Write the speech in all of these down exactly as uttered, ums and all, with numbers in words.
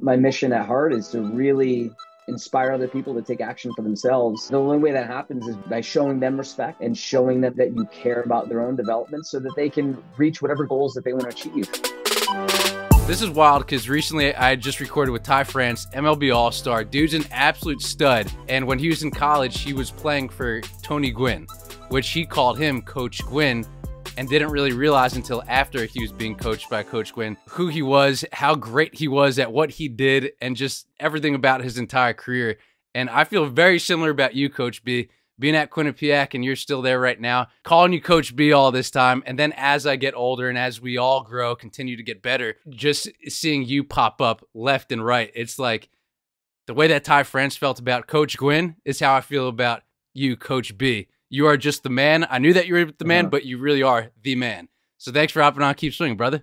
My mission at heart is to really inspire other people to take action for themselves. The only way that happens is by showing them respect and showing them that you care about their own development so that they can reach whatever goals that they want to achieve. This is wild because recently I just recorded with Ty France, M L B All-Star. Dude's an absolute stud. And when he was in college, he was playing for Tony Gwynn, which he called him Coach Gwynn, and didn't really realize until after he was being coached by Coach Gwynn who he was, how great he was at what he did, and just everything about his entire career. And I feel very similar about you, Coach B, being at Quinnipiac, and you're still there right now, calling you Coach B all this time. And then as I get older and as we all grow, continue to get better, just seeing you pop up left and right, it's like the way that Ty France felt about Coach Gwynn is how I feel about you, Coach B. You are just the man. I knew that you were the man, but you really are the man. So thanks for hopping on Keep Swinging, brother.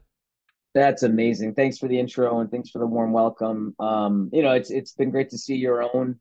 That's amazing. Thanks for the intro and thanks for the warm welcome. Um, you know, it's it's been great to see your own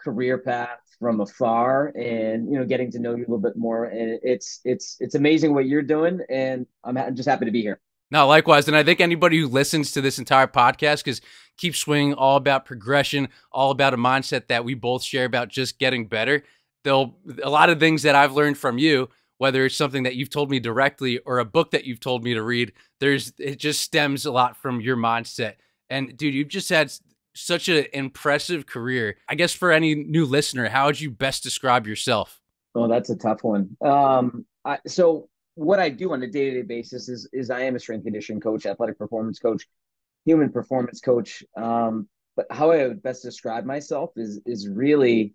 career path from afar and, you know, getting to know you a little bit more. And it's it's it's amazing what you're doing, and I'm, I'm just happy to be here. No, likewise. And I think anybody who listens to this entire podcast, because Keep Swinging, all about progression, all about a mindset that we both share about just getting better. They'll, a lot of things that I've learned from you, whether it's something that you've told me directly or a book that you've told me to read, there's it just stems a lot from your mindset. And dude, you've just had such an impressive career. I guess for any new listener, how would you best describe yourself? Oh, that's a tough one. Um, I, so what I do on a day-to-day basis is is I am a strength conditioning coach, athletic performance coach, human performance coach. Um, but how I would best describe myself is is really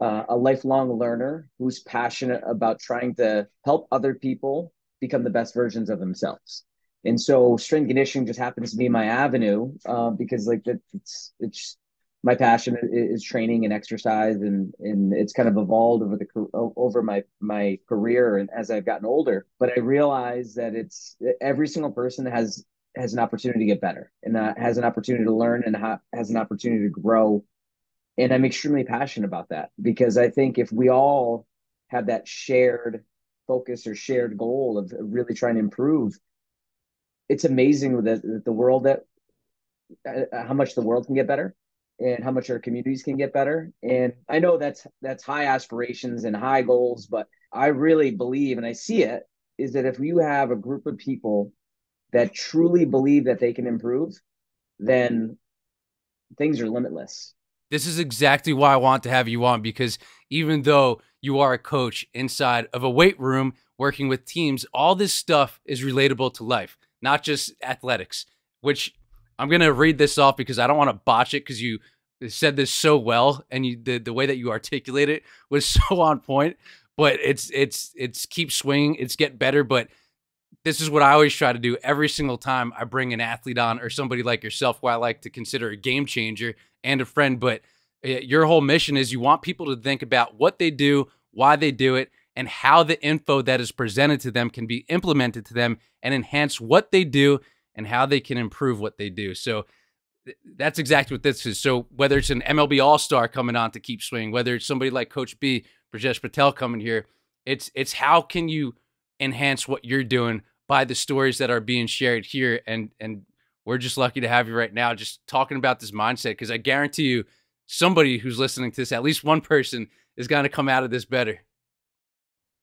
Uh, a lifelong learner who's passionate about trying to help other people become the best versions of themselves. And so strength conditioning just happens to be my avenue uh, because like that, it's, it's my passion is training and exercise, and and it's kind of evolved over the over my my career and as I've gotten older. But I realize that it's every single person has has an opportunity to get better and uh, has an opportunity to learn and ha has an opportunity to grow. And I'm extremely passionate about that because I think if we all have that shared focus or shared goal of really trying to improve, it's amazing that the, the world that uh, how much the world can get better and how much our communities can get better. And I know that's that's high aspirations and high goals, but I really believe, and I see it, is that if you have a group of people that truly believe that they can improve, then things are limitless. This is exactly why I want to have you on, because even though you are a coach inside of a weight room working with teams, all this stuff is relatable to life, not just athletics, which I'm going to read this off because I don't want to botch it because you said this so well, and you, the, the way that you articulate it was so on point, but it's, it's, it's keep swinging, it's get better, but this is what I always try to do every single time I bring an athlete on or somebody like yourself, who I like to consider a game changer and a friend. But your whole mission is you want people to think about what they do, why they do it, and how the info that is presented to them can be implemented to them and enhance what they do and how they can improve what they do. So th that's exactly what this is. So whether it's an M L B All-Star coming on to Keep Swinging, whether it's somebody like Coach B, Brijesh Patel coming here, it's it's how can you enhance what you're doing by the stories that are being shared here. And and we're just lucky to have you right now just talking about this mindset, because I guarantee you somebody who's listening to this, at least one person, is going to come out of this better.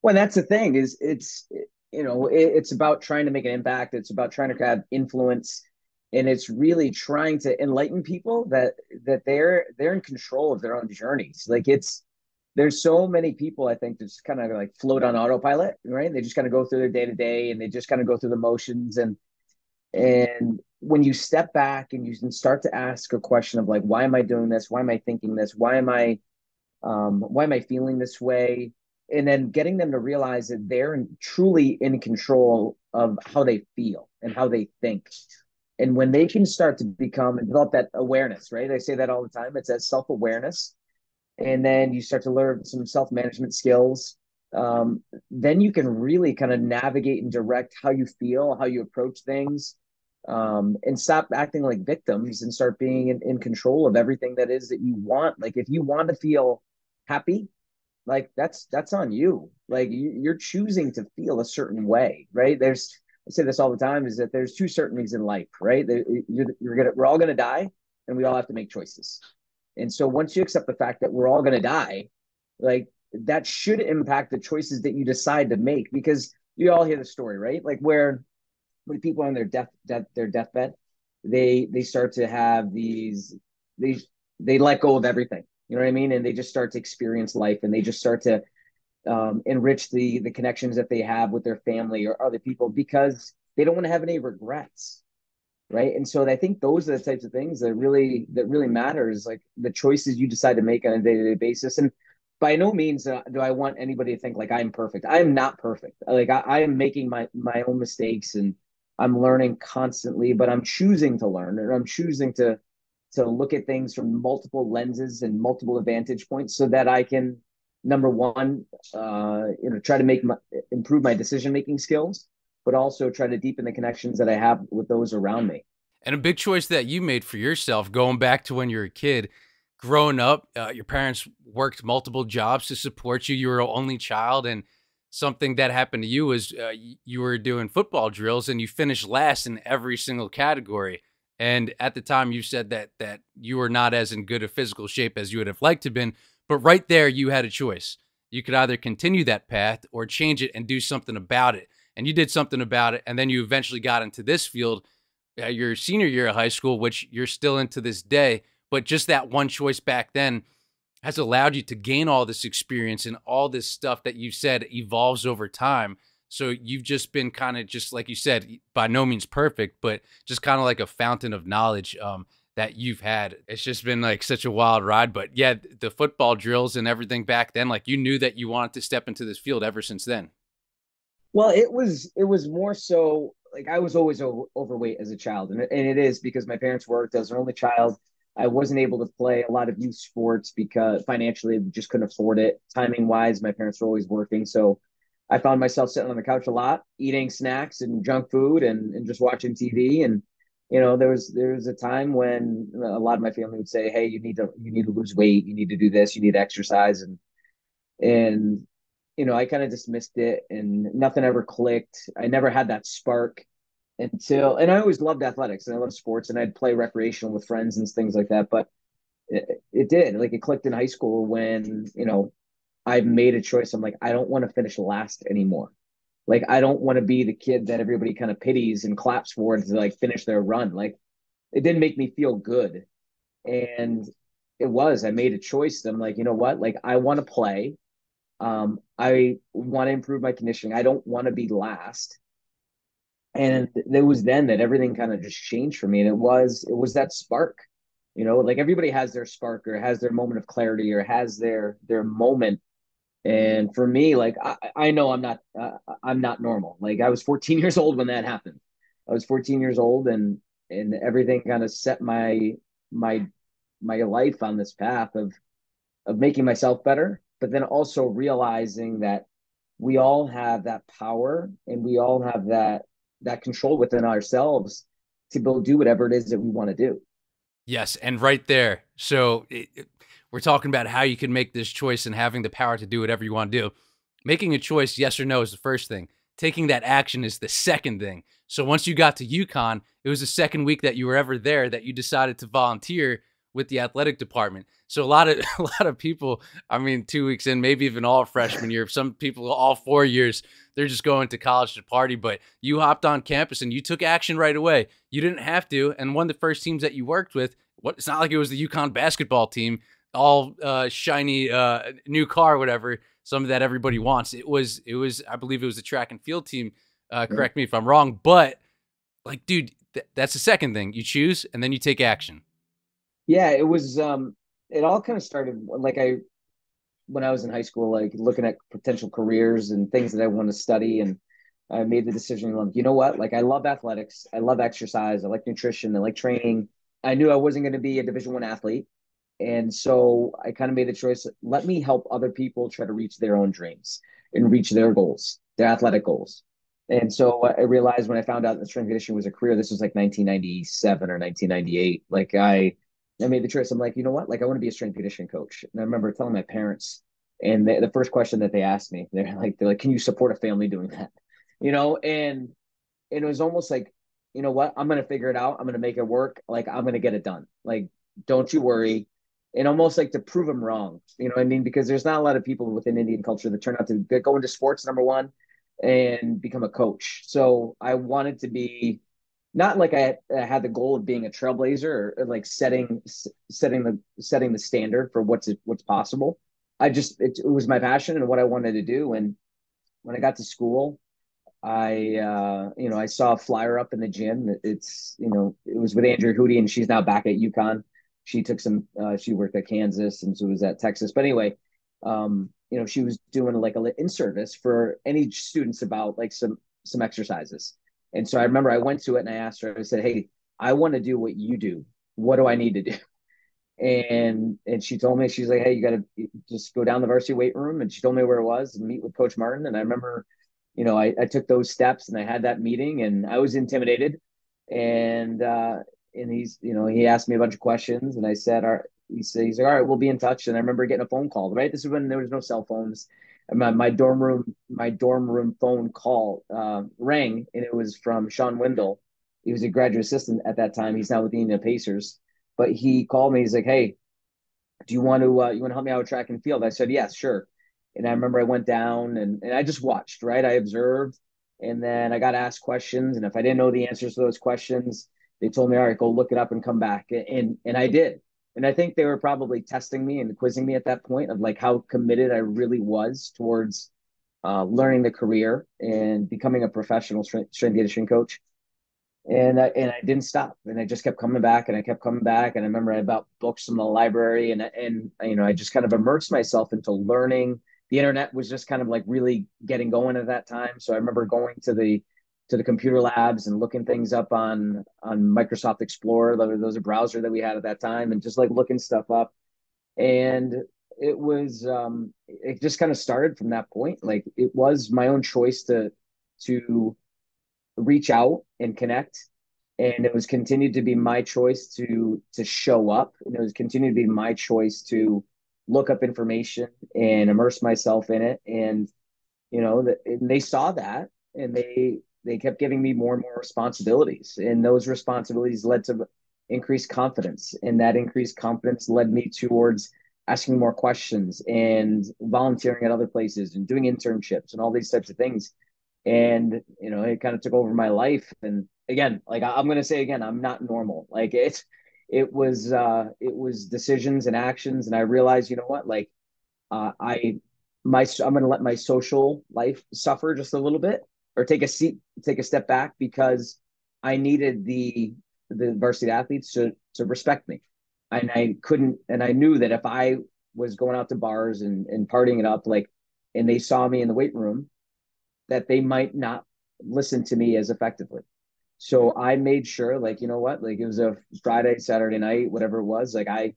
Well, that's the thing is it's, you know, it, it's about trying to make an impact. It's about trying to have influence, and it's really trying to enlighten people that that they're they're in control of their own journeys. Like it's There's so many people, I think, that just kind of like float on autopilot, right? They just kind of go through their day to day, and they just kind of go through the motions. And and when you step back and you can start to ask a question of like, why am I doing this? Why am I thinking this? Why am I, um, why am I feeling this way? And then getting them to realize that they're in, truly in control of how they feel and how they think. And when they can start to become and develop that awareness, right? I say that all the time. It's that self-awareness. And then you start to learn some self-management skills. Um, then you can really kind of navigate and direct how you feel, how you approach things, um, and stop acting like victims and start being in, in control of everything that is that you want. Like if you want to feel happy, like that's that's on you. Like you, you're choosing to feel a certain way, right? There's I say this all the time is that there's two certainties in life, right? There, you're, you're gonna we're all gonna die, and we all have to make choices. And so once you accept the fact that we're all going to die, like that should impact the choices that you decide to make, because you all hear the story, right? Like where when people are on their death, death their deathbed, they they start to have these, they they let go of everything. You know what I mean? And they just start to experience life, and they just start to um, enrich the the connections that they have with their family or other people, because they don't want to have any regrets. Right. And so I think those are the types of things that really, that really matters, like the choices you decide to make on a day-to-day basis. And by no means uh, do I want anybody to think like I'm perfect. I am not perfect. Like I, I am making my, my own mistakes, and I'm learning constantly, but I'm choosing to learn, and I'm choosing to, to look at things from multiple lenses and multiple vantage points, so that I can, number one, uh, you know, try to make my, improve my decision-making skills, but also try to deepen the connections that I have with those around me. And a big choice that you made for yourself, going back to when you were a kid, growing up, uh, your parents worked multiple jobs to support you. You were an only child, and something that happened to you is uh, you were doing football drills and you finished last in every single category. And at the time you said that that you were not as in good a physical shape as you would have liked to have been, but right there you had a choice. You could either continue that path or change it and do something about it. And you did something about it, and then you eventually got into this field uh, your senior year of high school, which you're still in to this day. But just that one choice back then has allowed you to gain all this experience, and all this stuff that you've said evolves over time. So you've just been kind of just, like you said, by no means perfect, but just kind of like a fountain of knowledge um, that you've had. It's just been like such a wild ride. But yeah, the football drills and everything back then, like you knew that you wanted to step into this field ever since then. Well, it was it was more so like I was always over, overweight as a child, and, and it is because my parents worked. I was an only child. I wasn't able to play a lot of youth sports because financially we just couldn't afford it. Timing wise, my parents were always working, so I found myself sitting on the couch a lot, eating snacks and junk food, and and just watching T V. And you know, there was there was a time when a lot of my family would say, "Hey, you need to you need to lose weight. You need to do this. You need to exercise." And and you know, I kind of dismissed it, and nothing ever clicked. I never had that spark until, and I always loved athletics and I loved sports, and I'd play recreational with friends and things like that. But it, it did, like it clicked in high school when, you know, I've made a choice. I'm like, I don't want to finish last anymore. Like, I don't want to be the kid that everybody kind of pities and claps for to like finish their run. Like, it didn't make me feel good. And it was, I made a choice. I'm like, you know what? Like, I want to play. Um, I want to improve my conditioning. I don't want to be last. And it was then that everything kind of just changed for me. And it was, it was that spark, you know, like everybody has their spark or has their moment of clarity or has their, their moment. And for me, like, I, I know I'm not, uh, I'm not normal. Like I was fourteen years old when that happened. I was fourteen years old, and, and everything kind of set my, my, my life on this path of, of making myself better, but then also realizing that we all have that power and we all have that that control within ourselves to be able to do whatever it is that we want to do. Yes, and right there. So it, it, we're talking about how you can make this choice and having the power to do whatever you want to do. Making a choice, yes or no, is the first thing. Taking that action is the second thing. So once you got to UConn, it was the second week that you were ever there that you decided to volunteer with the athletic department. So a lot of a lot of people, I mean, two weeks in, maybe even all freshman year, some people all four years, they're just going to college to party. But you hopped on campus and you took action right away. You didn't have to. And one of the first teams that you worked with, what it's not like it was the UConn basketball team, all uh, shiny uh, new car, whatever, some of that everybody wants. It was, it was, I believe it was the track and field team. Uh, correct me if I'm wrong, but like, dude, th that's the second thing. You choose and then you take action. Yeah, it was, um, it all kind of started like I, when I was in high school, like looking at potential careers and things that I want to study. And I made the decision, like, you know what, like I love athletics. I love exercise. I like nutrition. I like training. I knew I wasn't going to be a division one athlete. And so I kind of made the choice, let me help other people try to reach their own dreams and reach their goals, their athletic goals. And so I realized when I found out that strength conditioning was a career, this was like nineteen ninety-seven or nineteen ninety-eight. Like I, I made the choice. I'm like, you know what? Like, I want to be a strength conditioning coach. And I remember telling my parents, and they, the first question that they asked me, they're like, they're like, can you support a family doing that? You know? And, and it was almost like, you know what? I'm going to figure it out. I'm going to make it work. Like, I'm going to get it done. Like, don't you worry, and almost like to prove them wrong. You know what I mean? Because there's not a lot of people within Indian culture that turn out to that go into sports, number one, and become a coach. So I wanted to be not like I had the goal of being a trailblazer or, or like setting, setting the, setting the standard for what's, what's possible. I just, it, it was my passion and what I wanted to do. And when I got to school, I, uh, you know, I saw a flyer up in the gym. It's, you know, it was with Andrea Hudie, and she's now back at UConn. She took some, uh, she worked at Kansas, and so was at Texas. But anyway, um, you know, she was doing like a in service for any students about like some, some exercises. And so I remember I went to it and I asked her, I said, "Hey, I want to do what you do. What do I need to do?" And and she told me, she's like, "Hey, you got to just go down the varsity weight room." And she told me where it was and meet with Coach Martin. And I remember, you know, I, I took those steps and I had that meeting, and I was intimidated. And uh, and he's, you know, he asked me a bunch of questions, and I said, all right, he said, he's like, "All right, we'll be in touch." And I remember getting a phone call, right? This is when there was no cell phones. My, my dorm room, my dorm room phone call uh, rang, and it was from Sean Wendell. He was a graduate assistant at that time. He's now with the Indiana Pacers, but he called me. He's like, "Hey, do you want to uh, you want to help me out with track and field?" I said, "Yes, sure." And I remember I went down and and I just watched, right? I observed, and then I got asked questions, and if I didn't know the answers to those questions, they told me, "All right, go look it up and come back," and and I did. And I think they were probably testing me and quizzing me at that point of like how committed I really was towards uh, learning the career and becoming a professional strength, strength conditioning coach. And I, and I didn't stop. And I just kept coming back and I kept coming back. And I remember I about books from the library, and, and, you know, I just kind of immersed myself into learning. The internet was just kind of like really getting going at that time. So I remember going to the, to the computer labs and looking things up on, on Microsoft Explorer. There was a browser that we had at that time, and just like looking stuff up. And it was, um, it just kind of started from that point. Like it was my own choice to, to reach out and connect. And it was continued to be my choice to, to show up. And it was continued to be my choice to look up information and immerse myself in it. And, you know, the, and they saw that, and they, they kept giving me more and more responsibilities, and those responsibilities led to increased confidence. And that increased confidence led me towards asking more questions and volunteering at other places and doing internships and all these types of things. And, you know, it kind of took over my life. And again, like I'm going to say again, I'm not normal. Like it's, it was, uh, it was decisions and actions. And I realized, you know what, like uh, I, my, I'm going to let my social life suffer just a little bit, or take a seat, take a step back, because I needed the the varsity athletes to to respect me. And I couldn't, and I knew that if I was going out to bars and, and partying it up, like, and they saw me in the weight room, that they might not listen to me as effectively. So I made sure, like, you know what, like it was a Friday, Saturday night, whatever it was, like I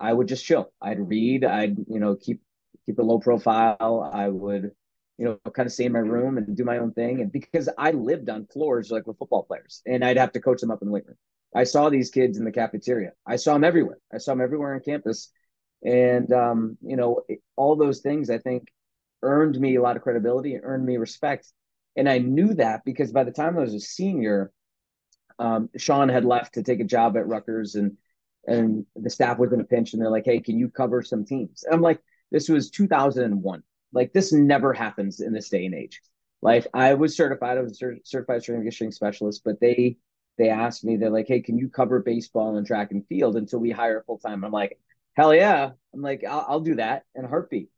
I would just chill. I'd read, I'd, you know, keep keep a low profile. I would, you know, kind of stay in my room and do my own thing. And because I lived on floors, like with football players, and I'd have to coach them up in the weight room. I saw these kids in the cafeteria. I saw them everywhere. I saw them everywhere on campus. And, um, you know, it, all those things, I think, earned me a lot of credibility and earned me respect. And I knew that because by the time I was a senior, um, Sean had left to take a job at Rutgers, and, and the staff was in a pinch, and they're like, "Hey, can you cover some teams?" And I'm like, this was two thousand one. Like this never happens in this day and age. Like I was certified, I was a certified strength and conditioning specialist, but they they asked me, they're like, "Hey, can you cover baseball and track and field until we hire full time?" I'm like, "Hell yeah!" I'm like, I'll, "I'll do that in a heartbeat."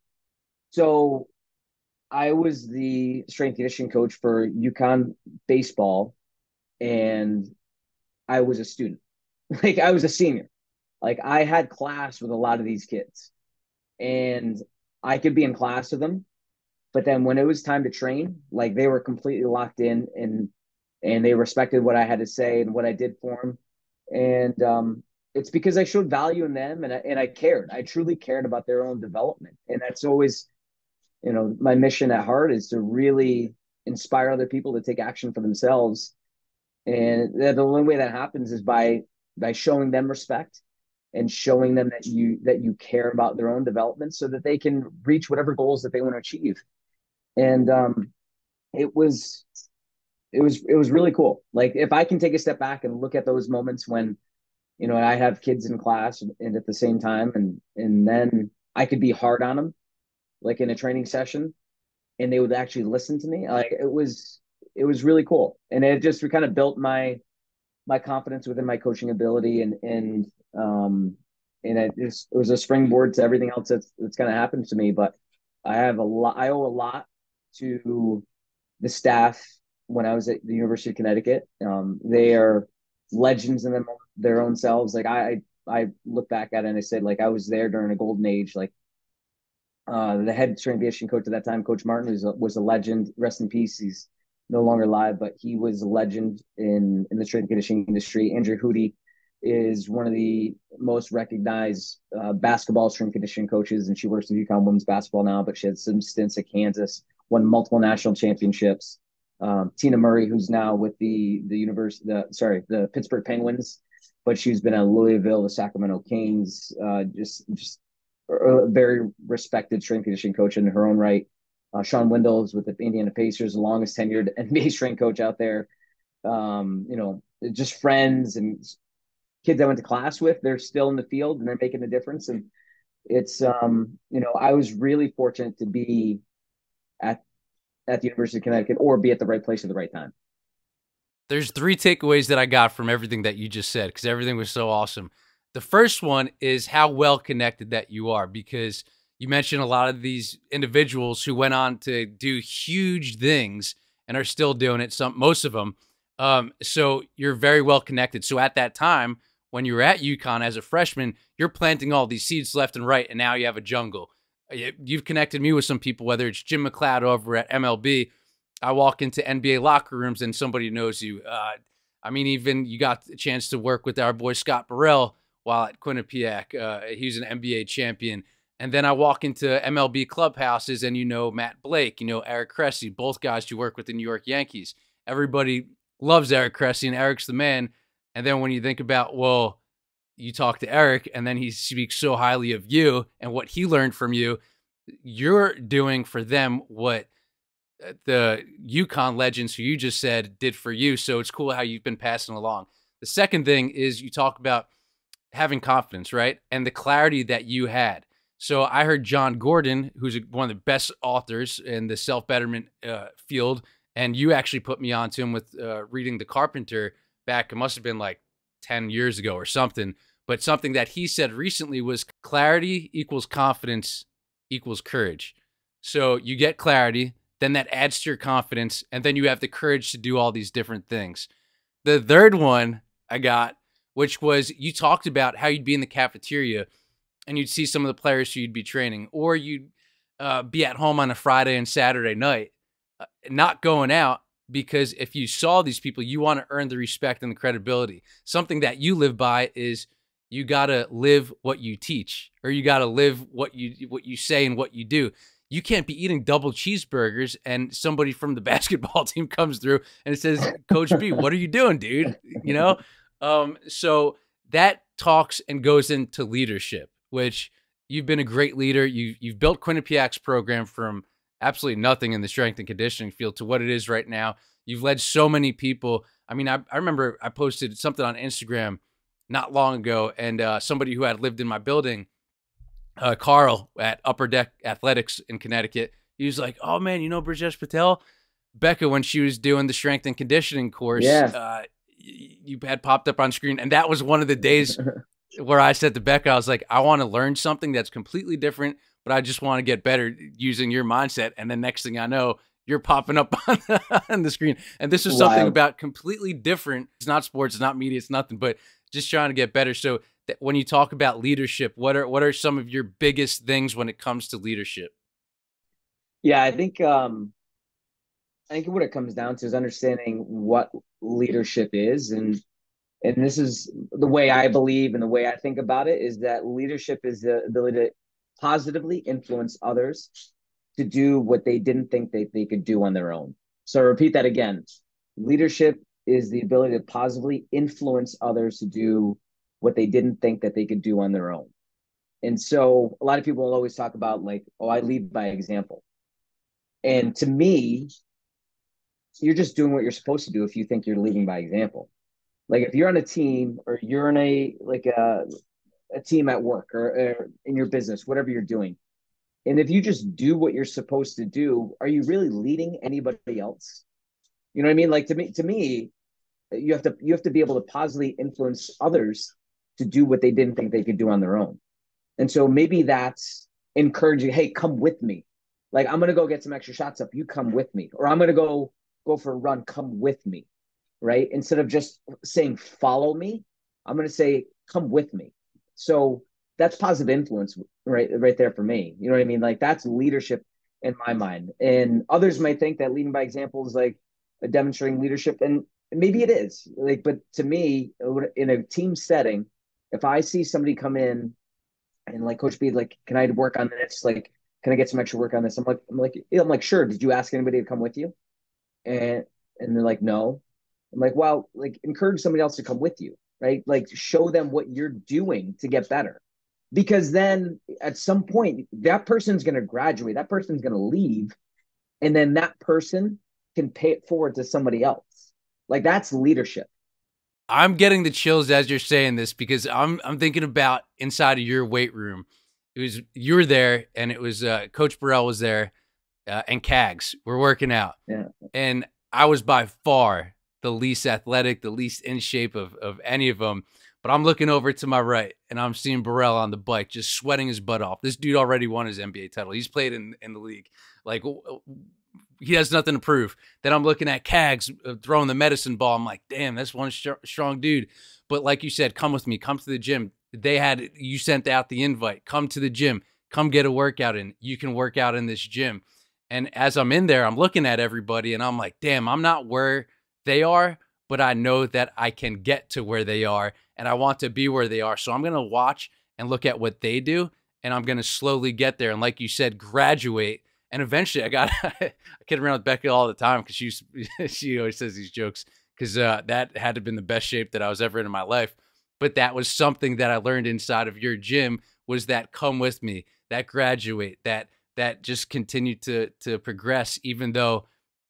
So I was the strength conditioning coach for UConn baseball, and I was a student. Like I was a senior. Like I had class with a lot of these kids, and I could be in class with them, but then when it was time to train, like they were completely locked in, and and they respected what I had to say and what I did for them. And um, it's because I showed value in them, and I, and I cared. I truly cared about their own development. And that's always, you know, my mission at heart is to really inspire other people to take action for themselves. And the only way that happens is by by showing them respect, and showing them that you that you care about their own development so that they can reach whatever goals that they want to achieve. And um, it was it was it was really cool. Like if I can take a step back and look at those moments when you know, I have kids in class and at the same time, and, and then I could be hard on them, like in a training session, and they would actually listen to me. Like it was, it was really cool. And it just kind of built my, my confidence within my coaching ability. And, and, um, and it just, it was a springboard to everything else that's, that's going to happen to me. But I have a lot, I owe a lot to the staff when I was at the University of Connecticut. Um, they are legends in them, their own selves. Like I, I look back at it and I said, like, I was there during a golden age. Like uh, the head strength and conditioning coach at that time, Coach Martin, was a, was a legend. Rest in peace. He's no longer alive, but he was a legend in, in the strength and conditioning industry. Andrew Hoody is one of the most recognized uh, basketball strength and conditioning coaches, and she works in UConn women's basketball now, but she had some stints at Kansas, won multiple national championships. Um, Tina Murray, who's now with the the university, the, sorry, the Pittsburgh Penguins, but she's been at Louisville, the Sacramento Kings, uh, just just a very respected strength conditioning coach in her own right. Uh, Sean Wendell with the Indiana Pacers, the longest tenured N B A strength coach out there. Um, you know, just friends and kids I went to class with. They're still in the field and they're making a difference. And it's um, you know, I was really fortunate to be at. at the University of Connecticut, or be at the right place at the right time. There's three takeaways that I got from everything that you just said, because everything was so awesome. The first one is how well connected that you are, because you mentioned a lot of these individuals who went on to do huge things and are still doing it, some, most of them. Um, so you're very well connected. So at that time, when you were at UConn as a freshman, you're planting all these seeds left and right, and now you have a jungle. You've connected me with some people, whether it's Jim McLeod over at M L B. I walk into N B A locker rooms and somebody knows you. Uh, I mean, even you got a chance to work with our boy Scott Burrell while at Quinnipiac. Uh, he's an N B A champion. And then I walk into M L B clubhouses and you know Matt Blake, you know Eric Cressey, both guys you work with the New York Yankees. Everybody loves Eric Cressey and Eric's the man. And then when you think about, well, you talk to Eric and then he speaks so highly of you and what he learned from you, you're doing for them what the UConn legends who you just said did for you. So it's cool how you've been passing along. The second thing is you talk about having confidence, right? And the clarity that you had. So I heard John Gordon, who's one of the best authors in the self-betterment uh, field. And you actually put me onto him with uh, reading The Carpenter back. It must've been like ten years ago or something, but something that he said recently was clarity equals confidence equals courage. So you get clarity, then that adds to your confidence, and then you have the courage to do all these different things. The third one I got, which was you talked about how you'd be in the cafeteria and you'd see some of the players who you'd be training, or you'd uh, be at home on a Friday and Saturday night, uh, not going out, because if you saw these people, you want to earn the respect and the credibility. Something that you live by is you got to live what you teach, or you got to live what you what you say and what you do. You can't be eating double cheeseburgers and somebody from the basketball team comes through and says, Coach B, what are you doing, dude? You know? Um, so that talks and goes into leadership, which you've been a great leader. You, you've built Quinnipiac's program from absolutely nothing in the strength and conditioning field to what it is right now. You've led so many people. I mean, I, I remember I posted something on Instagram not long ago, and uh, somebody who had lived in my building, uh, Carl at Upper Deck Athletics in Connecticut, he was like, oh man, you know Brijesh Patel? Becca, when she was doing the strength and conditioning course, yeah. uh, you had popped up on screen. And that was one of the days where I said to Becca, I was like, I want to learn something that's completely different, but I just want to get better using your mindset. And the next thing I know, you're popping up on the, on the screen. And this is something wow. about completely different. It's not sports, it's not media, it's nothing, but just trying to get better. So that when you talk about leadership, what are, what are some of your biggest things when it comes to leadership? Yeah, I think, um, I think what it comes down to is understanding what leadership is. And, and this is the way I believe and the way I think about it, is that leadership is the ability to positively influence others to do what they didn't think they, they could do on their own. So I repeat that again. Leadership is the ability to positively influence others to do what they didn't think that they could do on their own. And so a lot of people will always talk about like, oh, I lead by example. And to me, you're just doing what you're supposed to do if you think you're leading by example. Like if you're on a team or you're in a like a a team at work or, or in your business, whatever you're doing, and if you just do what you're supposed to do, are you really leading anybody else? You know what I mean? Like to me, to me, you have to you have to be able to positively influence others to do what they didn't think they could do on their own. And so maybe that's encouraging. Hey, come with me. Like I'm gonna go get some extra shots up. You come with me, or I'm gonna go go for a run. Come with me, right? Instead of just saying follow me, I'm gonna say come with me. So that's positive influence, right? Right there for me. You know what I mean? Like that's leadership in my mind. And others might think that leading by example is like demonstrating leadership, and maybe it is. Like, but to me, in a team setting, if I see somebody come in and like Coach B, like, can I work on this? Like, can I get some extra work on this? I'm like, I'm like, I'm like, sure. Did you ask anybody to come with you? And and they're like, no. I'm like, wow, like encourage somebody else to come with you, right? Like show them what you're doing to get better. Because then at some point, that person's going to graduate, that person's going to leave. And then that person can pay it forward to somebody else. Like that's leadership. I'm getting the chills as you're saying this because I'm, I'm thinking about inside of your weight room. It was, you were there and it was, uh, Coach Burrell was there uh, and Cags were working out. Yeah. And I was by far the least athletic, the least in shape of, of any of them. But I'm looking over to my right and I'm seeing Burrell on the bike, just sweating his butt off. This dude already won his N B A title. He's played in, in the league. Like he has nothing to prove. Then I'm looking at Cags throwing the medicine ball. I'm like, damn, that's one sh strong dude. But like you said, come with me, come to the gym. They had, you sent out the invite, come to the gym, come get a workout in. You can work out in this gym. And as I'm in there, I'm looking at everybody and I'm like, damn, I'm not where they are, but I know that I can get to where they are and I want to be where they are. So I'm going to watch and look at what they do and I'm going to slowly get there. And like you said, graduate. And eventually I got, I kid around with Becca all the time because she, she always says these jokes because uh, that had to have been the best shape that I was ever in in my life. But that was something that I learned inside of your gym was that come with me, that graduate, that that just continue to to progress, even though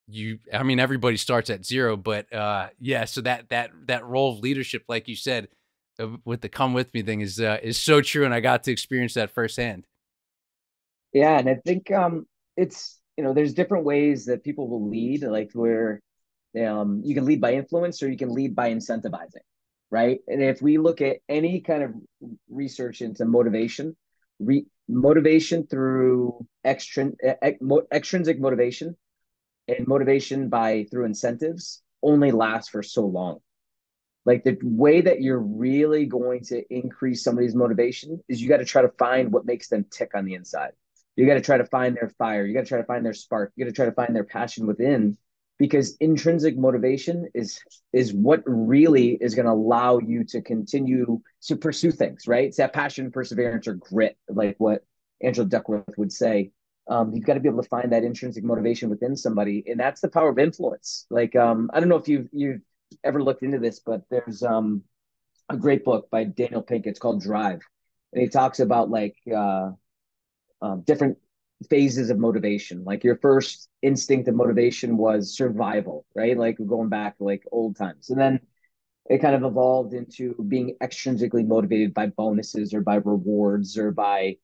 you, I mean, everybody starts at zero. But uh, yeah, so that that that role of leadership, like you said, with the come with me thing is uh, is so true. And I got to experience that firsthand. Yeah, and I think um, it's, you know, there's different ways that people will lead, like where um, you can lead by influence or you can lead by incentivizing. Right. And if we look at any kind of research into motivation, re motivation through extrin ex extrinsic motivation and motivation by through incentives only lasts for so long. Like the way that you're really going to increase somebody's motivation is you got to try to find what makes them tick on the inside. You got to try to find their fire. You got to try to find their spark. You got to try to find their passion within. Because intrinsic motivation is is what really is going to allow you to continue to pursue things, right? It's that passion, perseverance, or grit, like what Angela Duckworth would say. Um, you've got to be able to find that intrinsic motivation within somebody, and that's the power of influence. Like um, I don't know if you've you've ever looked into this, but there's um, a great book by Daniel Pink. It's called Drive, and he talks about like uh, um, different phases of motivation. Like your first instinct of motivation was survival, right? Like going back like old times. And then it kind of evolved into being extrinsically motivated by bonuses or by rewards or by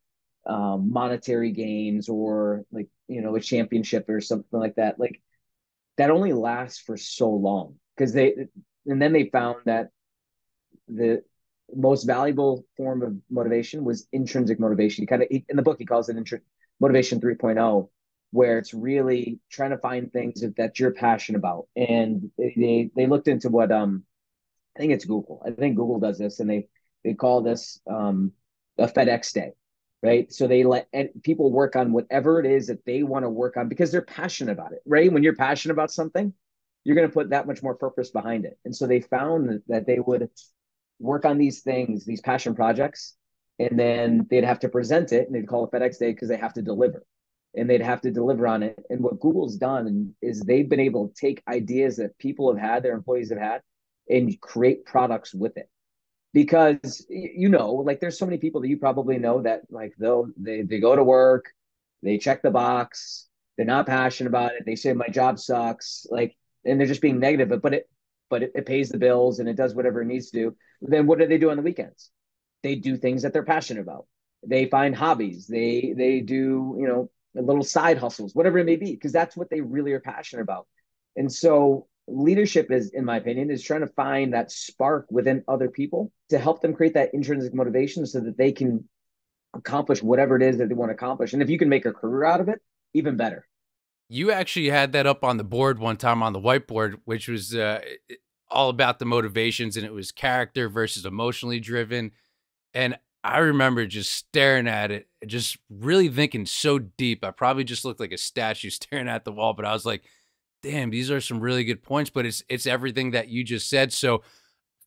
um, monetary gains or like, you know, a championship or something like that. Like that only lasts for so long because they, and then they found that the most valuable form of motivation was intrinsic motivation. He kind of, in the book, he calls it intrinsic motivation three point oh, where it's really trying to find things that, that you're passionate about. And they they looked into what um I think it's Google. I think Google does this, and they they call this um a FedEx Day, right? So they let people work on whatever it is that they want to work on because they're passionate about it, right? When you're passionate about something, you're going to put that much more purpose behind it. And so they found that they would work on these things, these passion projects. And then they'd have to present it and they'd call it FedEx Day because they have to deliver and they'd have to deliver on it. And what Google's done is they've been able to take ideas that people have had, their employees have had, and create products with it. Because, you know, like there's so many people that you probably know that like they'll, they, they go to work, they check the box, they're not passionate about it. They say, my job sucks. Like, and they're just being negative, but, but it, but it, it pays the bills and it does whatever it needs to do. Then what do they do on the weekends? They do things that they're passionate about. They find hobbies. They, they do, you know, little side hustles, whatever it may be, because that's what they really are passionate about. And so leadership is, in my opinion, is trying to find that spark within other people to help them create that intrinsic motivation so that they can accomplish whatever it is that they want to accomplish. And if you can make a career out of it, even better. You actually had that up on the board one time on the whiteboard, which was uh, all about the motivations, and it was character versus emotionally driven. And I remember just staring at it, just really thinking so deep. I probably just looked like a statue staring at the wall, but I was like, damn, these are some really good points, but it's, it's everything that you just said. So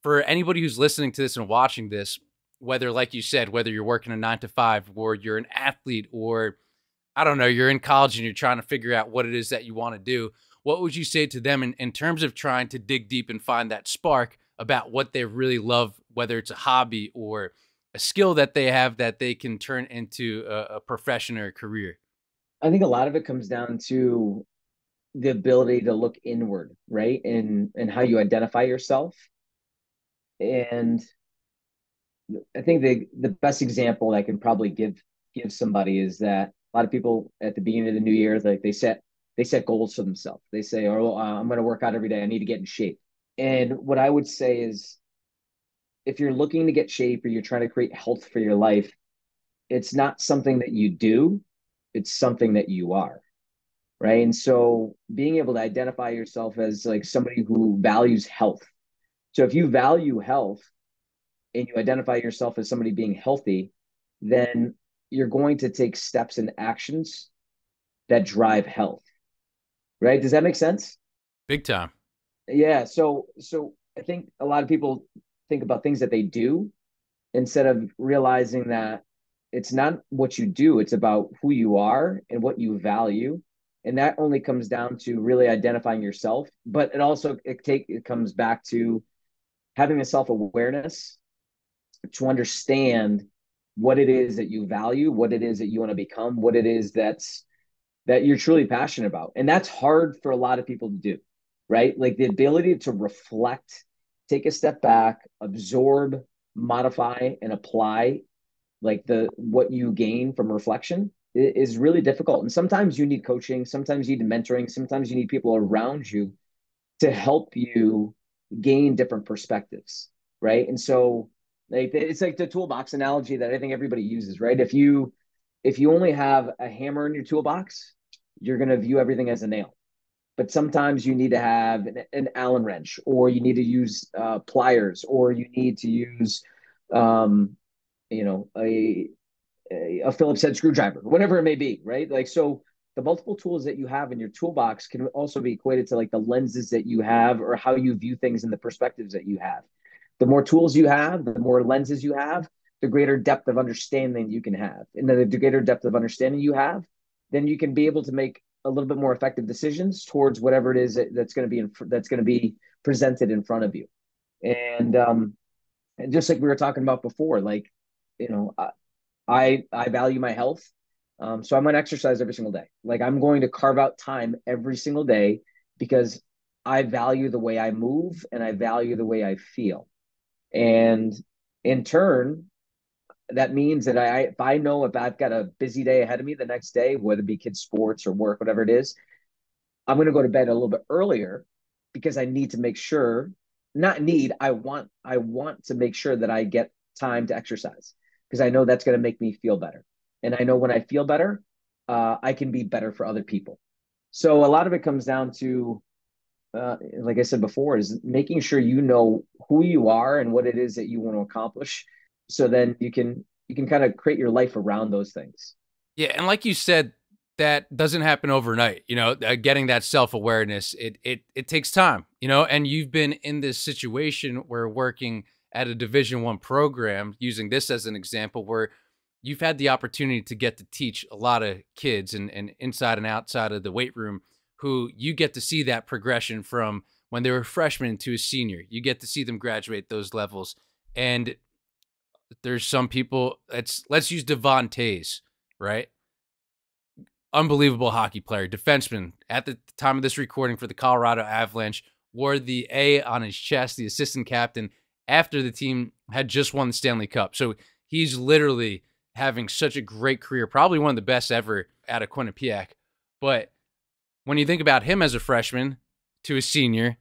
for anybody who's listening to this and watching this, whether, like you said, whether you're working a nine to five or you're an athlete, or I don't know, you're in college and you're trying to figure out what it is that you want to do, what would you say to them in, in terms of trying to dig deep and find that spark about what they really love, whether it's a hobby or a skill that they have that they can turn into a, a profession or a career? I think a lot of it comes down to the ability to look inward, right? And, and how you identify yourself. And I think the, the best example I can probably give, give somebody is that a lot of people at the beginning of the new year, like they set, they set goals for themselves. They say, oh, I'm going to work out every day. I need to get in shape. And what I would say is, if you're looking to get shape or you're trying to create health for your life, it's not something that you do. It's something that you are. Right. And so being able to identify yourself as like somebody who values health. So if you value health and you identify yourself as somebody being healthy, then you're going to take steps and actions that drive health. Right. Does that make sense? Big time. Yeah. So, so I think a lot of people think about things that they do instead of realizing that it's not what you do. It's about who you are and what you value. And that only comes down to really identifying yourself, but it also, it take, it comes back to having a self-awareness to understand what it is that you value, what it is that you want to become, what it is that's, that you're truly passionate about. And that's hard for a lot of people to do, right? Like the ability to reflect, take a step back, absorb, modify, and apply like the, what you gain from reflection is really difficult. And sometimes you need coaching, sometimes you need mentoring, sometimes you need people around you to help you gain different perspectives, right? And so like it's like the toolbox analogy that I think everybody uses, right? If you if you only have a hammer in your toolbox, you're going to view everything as a nail. But sometimes you need to have an, an Allen wrench, or you need to use uh, pliers, or you need to use, um, you know, a a Phillips head screwdriver, whatever it may be, right? Like, so the multiple tools that you have in your toolbox can also be equated to like the lenses that you have or how you view things and the perspectives that you have. The more tools you have, the more lenses you have, the greater depth of understanding you can have. And then the greater depth of understanding you have, then you can be able to make a little bit more effective decisions towards whatever it is that, that's going to be in, that's going to be presented in front of you. And, um, and just like we were talking about before, like, you know, I, I, I value my health. Um, so I'm going to exercise every single day. Like I'm going to carve out time every single day because I value the way I move and I value the way I feel. And in turn, that means that I, if I know if I've got a busy day ahead of me the next day, whether it be kids' sports or work, whatever it is, I'm going to go to bed a little bit earlier because I need to make sure, not need, I want, I want to make sure that I get time to exercise, because I know that's going to make me feel better. And I know when I feel better, uh, I can be better for other people. So a lot of it comes down to, uh, like I said before, is making sure you know who you are and what it is that you want to accomplish. So then you can, you can kind of create your life around those things. Yeah. And like you said, that doesn't happen overnight, you know, getting that self-awareness, it, it, it takes time, you know, and you've been in this situation where working at a Division I program, using this as an example, where you've had the opportunity to get to teach a lot of kids and, and inside and outside of the weight room, who you get to see that progression from when they were freshmen to a senior. You get to see them graduate those levels. And there's some people, let's, let's use Devon Taze, right? Unbelievable hockey player, defenseman at the time of this recording for the Colorado Avalanche, wore the A on his chest, the assistant captain, after the team had just won the Stanley Cup. So he's literally having such a great career, probably one of the best ever out of Quinnipiac. But when you think about him as a freshman to a senior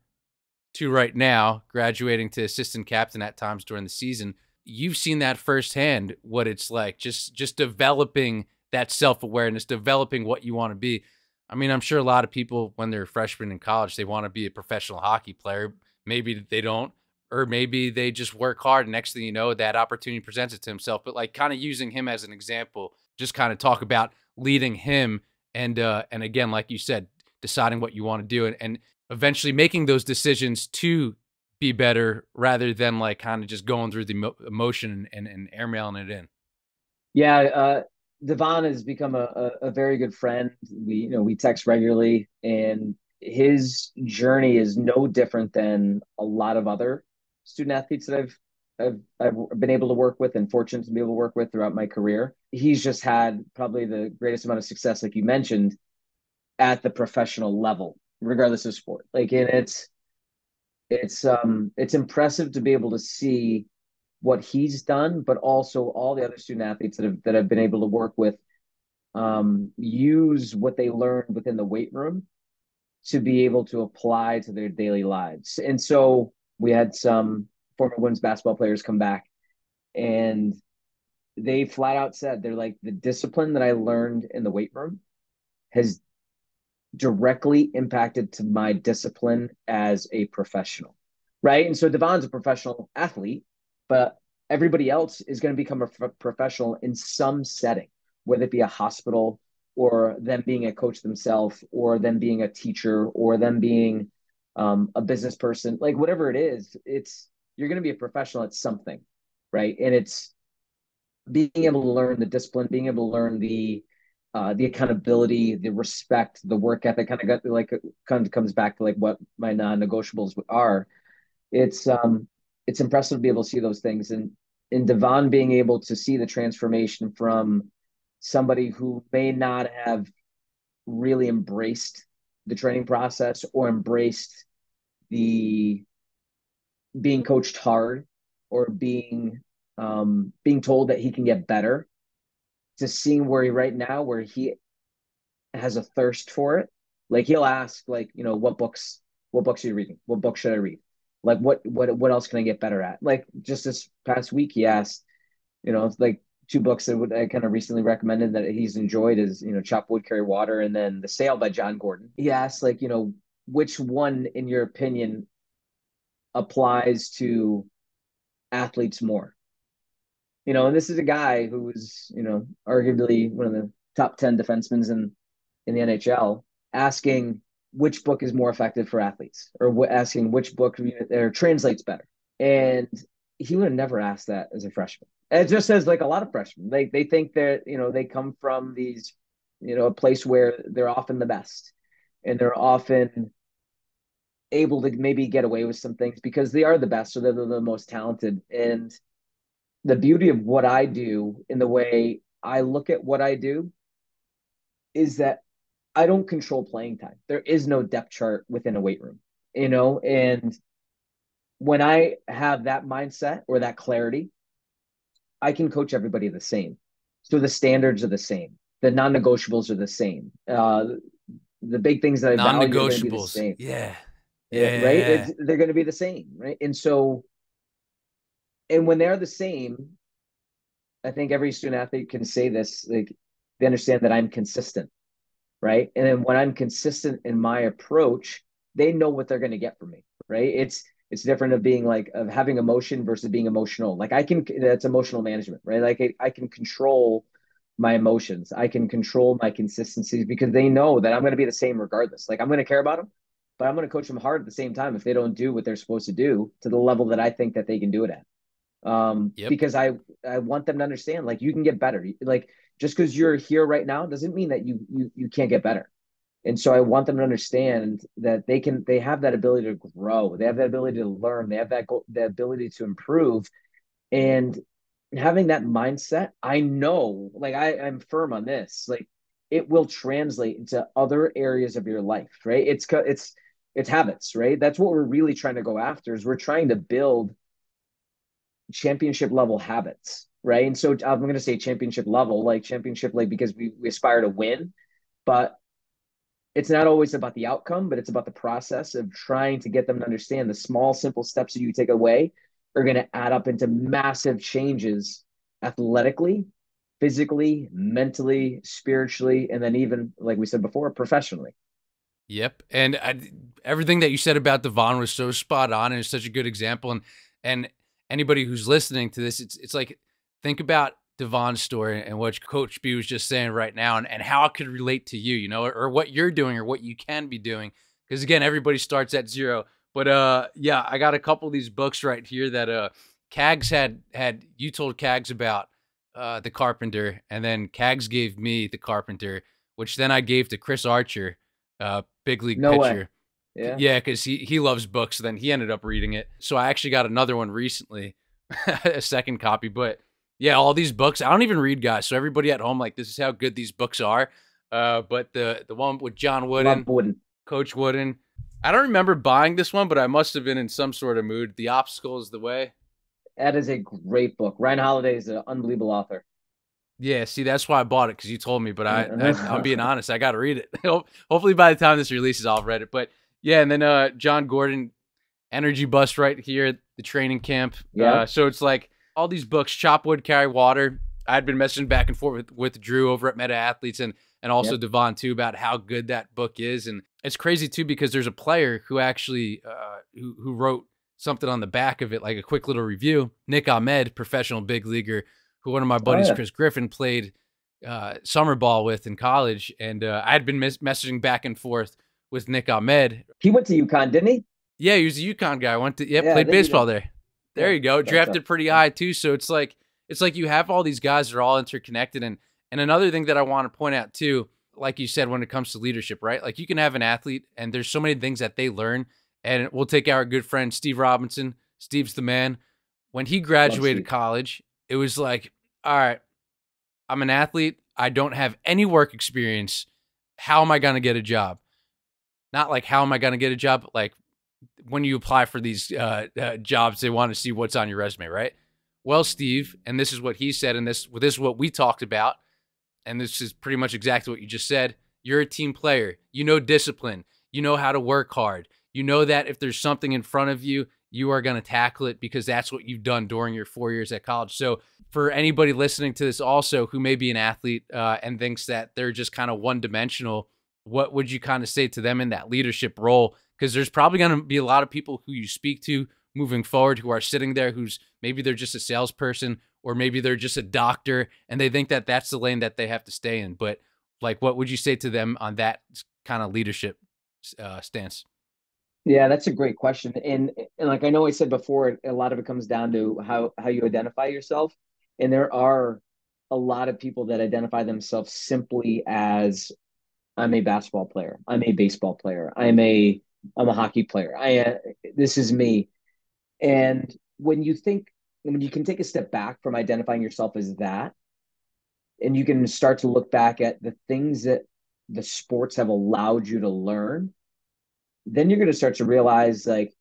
to right now, graduating to assistant captain at times during the season, you've seen that firsthand, what it's like, just just developing that self-awareness, developing what you want to be. I mean, I'm sure a lot of people, when they're freshmen in college, they want to be a professional hockey player. Maybe they don't, or maybe they just work hard. Next thing you know, that opportunity presents it to himself. But like, kind of using him as an example, just kind of talk about leading him and, uh, and again, like you said, deciding what you want to do and, and eventually making those decisions to be better rather than like kind of just going through the emotion and, and airmailing it in. Yeah. Uh, Devon has become a, a, a very good friend. We, you know, we text regularly, and his journey is no different than a lot of other student athletes that I've, I've, I've been able to work with and fortunate to be able to work with throughout my career. He's just had probably the greatest amount of success, like you mentioned, at the professional level, regardless of sport. Like, and it's, it's, um, it's impressive to be able to see what he's done, but also all the other student athletes that have that have been able to work with, um, use what they learned within the weight room to be able to apply to their daily lives. And so we had some former women's basketball players come back, and they flat out said, they're like, the discipline that I learned in the weight room has directly impacted to my discipline as a professional, right? And so Devon's a professional athlete, but everybody else is going to become a professional in some setting, whether it be a hospital or them being a coach themselves or them being a teacher or them being um, a business person, like whatever it is, it's, you're going to be a professional at something, right? And it's being able to learn the discipline, being able to learn the, uh, the accountability, the respect, the work ethic kind of got like, kind of comes back to like what my non-negotiables are. It's, um, it's impressive to be able to see those things. And in Devon being able to see the transformation from somebody who may not have really embraced the training process or embraced the being coached hard or being, um, being told that he can get better, to seeing where he right now, where he has a thirst for it. Like he'll ask like, you know, what books, what books are you reading? What book should I read? Like what, what, what else can I get better at? Like just this past week, he asked, you know, like two books that would, I kind of recently recommended that he's enjoyed is, you know, Chop Wood, Carry Water, and then The Sale by John Gordon. He asked like, you know, which one in your opinion applies to athletes more, you know, and this is a guy who was, you know, arguably one of the top ten defensemen in, in the N H L, asking which book is more effective for athletes, or asking which book or translates better. And he would have never asked that as a freshman. And it just says like a lot of freshmen, they, they think that, you know, they come from these, you know, a place where they're often the best and they're often able to maybe get away with some things because they are the best or they're the most talented. And the beauty of what I do in the way I look at what I do is that I don't control playing time. There is no depth chart within a weight room, you know? And when I have that mindset or that clarity, I can coach everybody the same. So the standards are the same. The non-negotiables are the same. Uh, the big things that I value are going to be the same. Yeah. Yeah. Right? It's, they're going to be the same. Right. And so, and when they're the same, I think every student athlete can say this, like they understand that I'm consistent. Right. And then when I'm consistent in my approach, they know what they're going to get from me. Right. It's, it's different of being like, of having emotion versus being emotional. Like I can, that's emotional management, right? Like I, I can control my emotions. I can control my consistencies because they know that I'm going to be the same regardless. Like I'm going to care about them, but I'm going to coach them hard at the same time if they don't do what they're supposed to do to the level that I think that they can do it at. Um, yep. Because I, I want them to understand, like you can get better. Like, just because you're here right now doesn't mean that you, you you can't get better. And so I want them to understand that they can, they have that ability to grow. They have that ability to learn. They have that the ability to improve. And having that mindset, I know, like I, I'm firm on this, like it will translate into other areas of your life, right? It's, it's it's habits, right? That's what we're really trying to go after, is we're trying to build championship level habits, right? And so I'm going to say championship level, like championship, like, because we, we aspire to win, but it's not always about the outcome, but it's about the process of trying to get them to understand the small, simple steps that you take away are going to add up into massive changes athletically, physically, mentally, spiritually, and then even, like we said before, professionally. Yep. And I, everything that you said about Devon was so spot on, and it's such a good example. And, and anybody who's listening to this, it's, it's like, think about Devon's story and what Coach B was just saying right now, and, and how it could relate to you, you know, or, or what you're doing or what you can be doing. Because again, everybody starts at zero. But uh, yeah, I got a couple of these books right here that uh, Cags had, had you told Cags about uh, The Carpenter, and then Cags gave me The Carpenter, which then I gave to Chris Archer, uh, big league no pitcher. Way. Yeah, yeah, because he, he loves books, so then he ended up reading it. So I actually got another one recently, a second copy, but yeah, all these books. I don't even read, guys. So everybody at home, like, this is how good these books are. Uh, but the the one with John Wooden, Wooden, Coach Wooden. I don't remember buying this one, but I must have been in some sort of mood. The Obstacle is the Way. That is a great book. Ryan Holiday is an unbelievable author. Yeah, see, that's why I bought it, because you told me. But I, I, I'm being honest. I got to read it. Hopefully by the time this releases, I'll read it. But yeah, and then uh, John Gordon, Energy Bus right here, the training camp. Yeah. Uh, so it's like, all these books, Chop Wood, Carry Water. I'd been messaging back and forth with, with Drew over at Meta Athletes, and and also yep. Devon too, about how good that book is. And it's crazy too, because there's a player who actually uh, who who wrote something on the back of it, like a quick little review. Nick Ahmed, professional big leaguer, who one of my buddies, oh, yeah. Chris Griffin, played uh, summer ball with in college. And uh, I had been mes messaging back and forth with Nick Ahmed. He went to UConn, didn't he? Yeah, he was a UConn guy. Went to yeah, yeah played baseball there. There you go. Drafted pretty high too. So it's like, it's like you have all these guys that are all interconnected. And, and another thing that I want to point out too, like you said, when it comes to leadership, right? Like, you can have an athlete and there's so many things that they learn, and we'll take our good friend, Steve Robinson. Steve's the man. When he graduated college, it was like, all right, I'm an athlete. I don't have any work experience. How am I going to get a job? Not like, how am I going to get a job? But like, when you apply for these uh, uh, jobs, they want to see what's on your resume, right? Well, Steve, and this is what he said, and this, this is what we talked about, and this is pretty much exactly what you just said. You're a team player. You know discipline. You know how to work hard. You know that if there's something in front of you, you are going to tackle it, because that's what you've done during your four years at college. So for anybody listening to this also who may be an athlete uh, and thinks that they're just kind of one-dimensional, what would you kind of say to them in that leadership role? Because there's probably going to be a lot of people who you speak to moving forward who are sitting there, who's maybe they're just a salesperson, or maybe they're just a doctor, and they think that that's the lane that they have to stay in. But like, what would you say to them on that kind of leadership uh, stance? Yeah, that's a great question. And, and like I know I said before, a lot of it comes down to how, how you identify yourself. And there are a lot of people that identify themselves simply as, I'm a basketball player, I'm a baseball player, I'm a I'm a hockey player. I, uh, this is me. And when you think, when you can take a step back from identifying yourself as that, and you can start to look back at the things that the sports have allowed you to learn, then you're going to start to realize, like,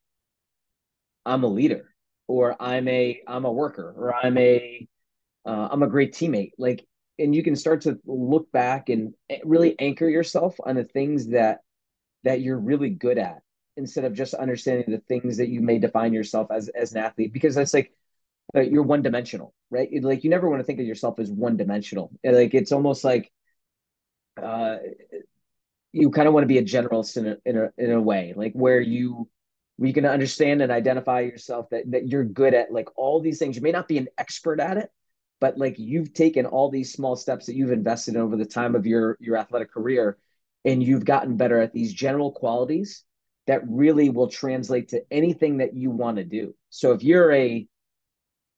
I'm a leader, or I'm a, I'm a worker, or I'm a, uh, I'm a great teammate. Like, and you can start to look back and really anchor yourself on the things that that you're really good at, instead of just understanding the things that you may define yourself as, as an athlete, because that's like, uh, you're one dimensional, right? It, like, you never want to think of yourself as one dimensional. Like, it's almost like, uh, you kind of want to be a generalist in a, in a, in a way, like where you, where you can understand and identify yourself that, that you're good at like all these things. You may not be an expert at it, but like, you've taken all these small steps that you've invested in over the time of your, your athletic career, and you've gotten better at these general qualities that really will translate to anything that you want to do. So if you're a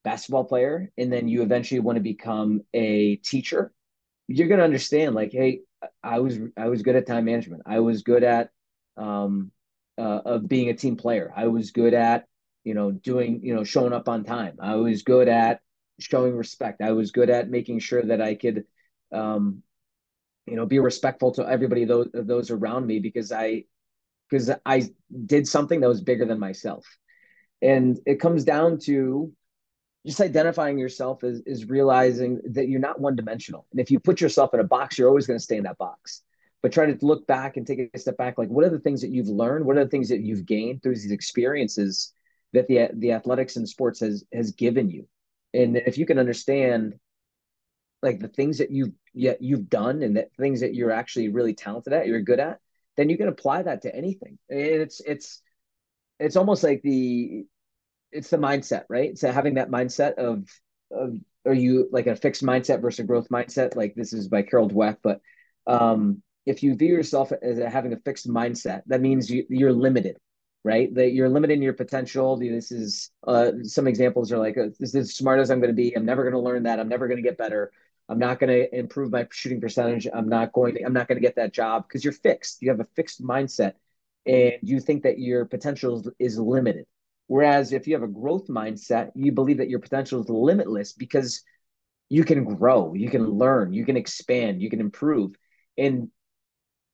basketball player and then you eventually want to become a teacher, you're going to understand, like, hey, I was I was good at time management. I was good at um, uh, of being a team player. I was good at, you know, doing, you know, showing up on time. I was good at showing respect. I was good at making sure that I could um, you know, be respectful to everybody, those, those around me, because I, because I did something that was bigger than myself. And it comes down to just identifying yourself as is realizing that you're not one dimensional. And if you put yourself in a box, you're always going to stay in that box. But try to look back and take a step back. Like, what are the things that you've learned? What are the things that you've gained through these experiences that the the athletics and sports has has given you? And if you can understand, like, the things that you've yeah, you've done and the things that you're actually really talented at, you're good at, then you can apply that to anything. And it's it's it's almost like the it's the mindset, right? So having that mindset of, of, are you like a fixed mindset versus a growth mindset? Like, this is by Carol Dweck, but um, if you view yourself as having a fixed mindset, that means you, you're limited, right? That you're limited in your potential. This is, uh, some examples are like, this is as smart as I'm going to be. I'm never going to learn that. I'm never going to get better. I'm not going to improve my shooting percentage. I'm not going to, I'm not going to get that job, because you're fixed. You have a fixed mindset and you think that your potential is limited. Whereas if you have a growth mindset, you believe that your potential is limitless because you can grow, you can learn, you can expand, you can improve. And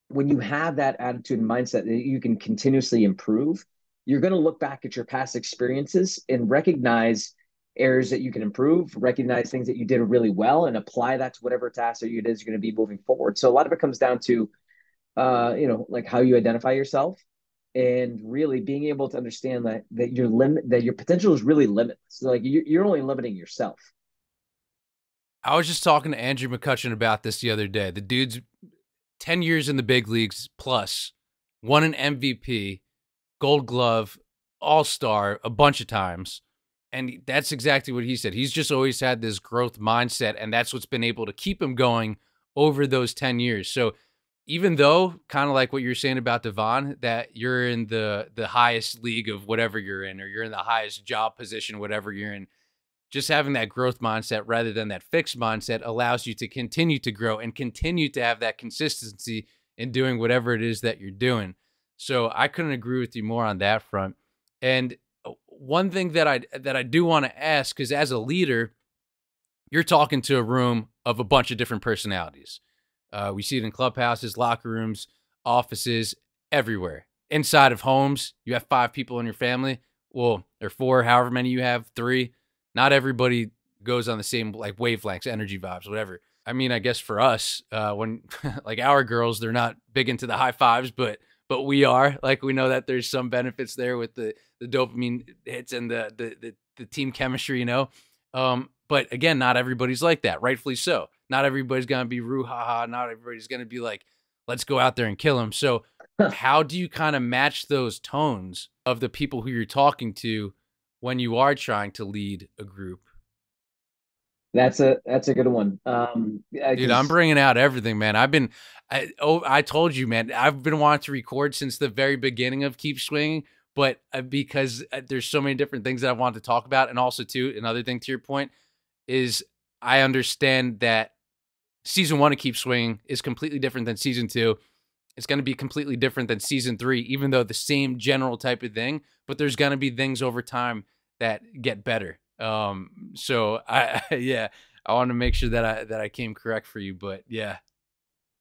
when you have that attitude and mindset that you can continuously improve, you're going to look back at your past experiences and recognize areas that you can improve, recognize things that you did really well, and apply that to whatever task or it is you're going to be moving forward. So a lot of it comes down to, uh, you know, like how you identify yourself. And really being able to understand that that your limit, that your potential is really limitless. So like you, you're only limiting yourself. I was just talking to Andrew McCutcheon about this the other day. The dude's ten years in the big leagues plus, won an M V P, Gold Glove, All Star a bunch of times, and that's exactly what he said. He's just always had this growth mindset, and that's what's been able to keep him going over those ten years. So. Even though, kind of like what you were saying about Devon, that you're in the the highest league of whatever you're in, or you're in the highest job position, whatever you're in, just having that growth mindset rather than that fixed mindset allows you to continue to grow and continue to have that consistency in doing whatever it is that you're doing. So I couldn't agree with you more on that front. And one thing that I that I do want to ask is, as a leader, you're talking to a room of a bunch of different personalities. Uh, we see it in clubhouses, locker rooms, offices, everywhere. Inside of homes, you have five people in your family. Well, or four, however many you have, three. Not everybody goes on the same like wavelengths, energy vibes, whatever. I mean, I guess for us, uh, when like our girls, they're not big into the high fives, but but we are. Like, we know that there's some benefits there with the the dopamine hits and the the the, the team chemistry, you know. Um, but again, not everybody's like that, rightfully so. Not everybody's going to be roo-ha-ha. Not everybody's going to be like, let's go out there and kill him. So how do you kind of match those tones of the people who you're talking to when you are trying to lead a group? That's a that's a good one. Um, Dude, I'm bringing out everything, man. I've been, I, oh, I told you, man, I've been wanting to record since the very beginning of Keep Swinging, but because there's so many different things that I want to talk about. And also, too, another thing to your point is I understand that season one of Keep Swinging is completely different than season two. It's going to be completely different than season three, even though the same general type of thing, but there's going to be things over time that get better. Um, so I, yeah, I want to make sure that I, that I came correct for you, but yeah.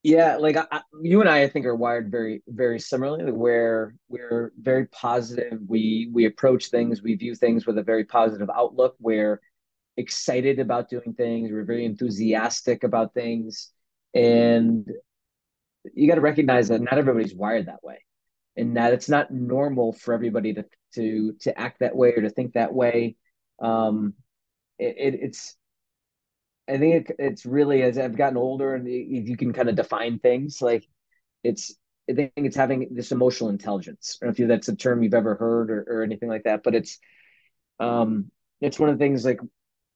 Yeah. Like I, I, you and I, I think are wired very, very similarly, where we're very positive. We, we approach things, we view things with a very positive outlook, where excited about doing things. We're very enthusiastic about things. And you got to recognize that not everybody's wired that way, and that it's not normal for everybody to, to, to act that way or to think that way. Um, it, it, it's, I think it, it's really, as I've gotten older and if you can kind of define things, like it's, I think it's having this emotional intelligence. I don't know if you, that's a term you've ever heard or, or anything like that, but it's, um, it's one of the things like,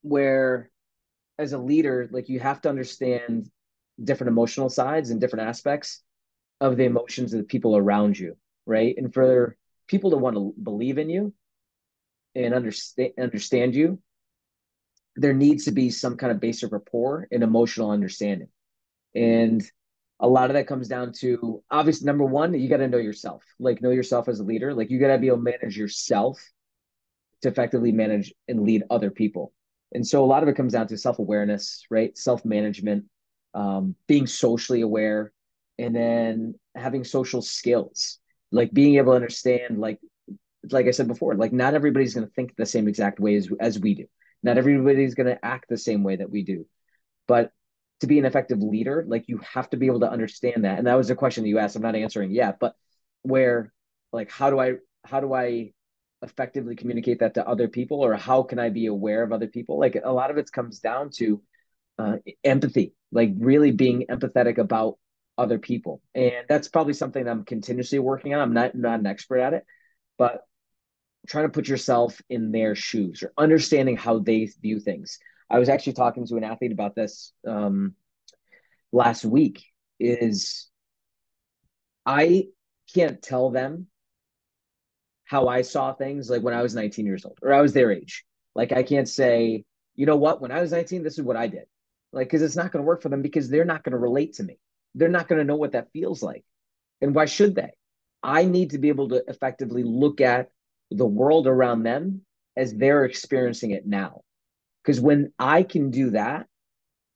where as a leader, like you have to understand different emotional sides and different aspects of the emotions of the people around you, right? And for people to want to believe in you and understand understand you, there needs to be some kind of basic rapport and emotional understanding. And a lot of that comes down to, obviously, number one, you got to know yourself, like know yourself as a leader. Like you got to be able to manage yourself to effectively manage and lead other people. And so a lot of it comes down to self-awareness, right? Self-management, um, being socially aware, and then having social skills. like being able to understand, like, like I said before, like not everybody's going to think the same exact way as, as we do. Not everybody's going to act the same way that we do, but to be an effective leader, like you have to be able to understand that. And that was the question that you asked. I'm not answering yet, but where, like, how do I, how do I effectively communicate that to other people, or how can I be aware of other people? Like a lot of it comes down to uh, empathy, like really being empathetic about other people. And that's probably something that I'm continuously working on. I'm not, not an expert at it, but trying to put yourself in their shoes or understanding how they view things. I was actually talking to an athlete about this um, last week, is I can't tell them how I saw things like when I was nineteen years old, or I was their age. Like I can't say, you know what, when I was nineteen, this is what I did. Like, cause it's not going to work for them, because they're not going to relate to me. They're not going to know what that feels like. And why should they? I need to be able to effectively look at the world around them as they're experiencing it now. Because when I can do that,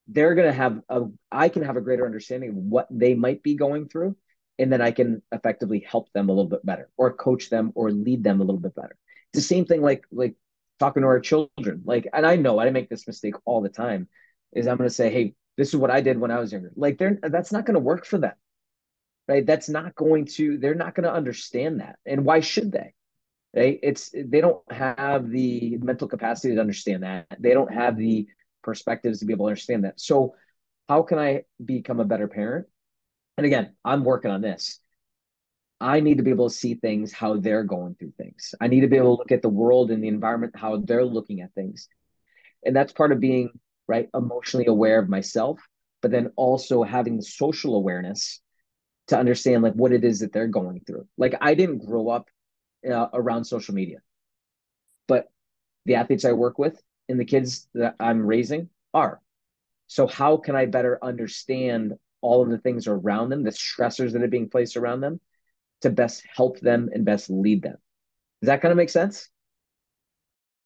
they're going to have a, I can have a greater understanding of what they might be going through. And then I can effectively help them a little bit better, or coach them, or lead them a little bit better. It's the same thing, like, like talking to our children. Like, and I know I make this mistake all the time, is I'm going to say, hey, this is what I did when I was younger. Like they're, that's not going to work for them, right? That's not going to, they're not going to understand that. And why should they? Right? It's, they don't have the mental capacity to understand that. They don't have the perspectives to be able to understand that. So how can I become a better parent? And again, I'm working on this. I need to be able to see things, how they're going through things. I need to be able to look at the world and the environment, how they're looking at things. And that's part of being, right, emotionally aware of myself, but then also having the social awareness to understand like what it is that they're going through. Like I didn't grow up Uh, around social media, but the athletes I work with and the kids that I'm raising are. So how can I better understand all of the things around them, the stressors that are being placed around them, to best help them and best lead them? Does that kind of make sense?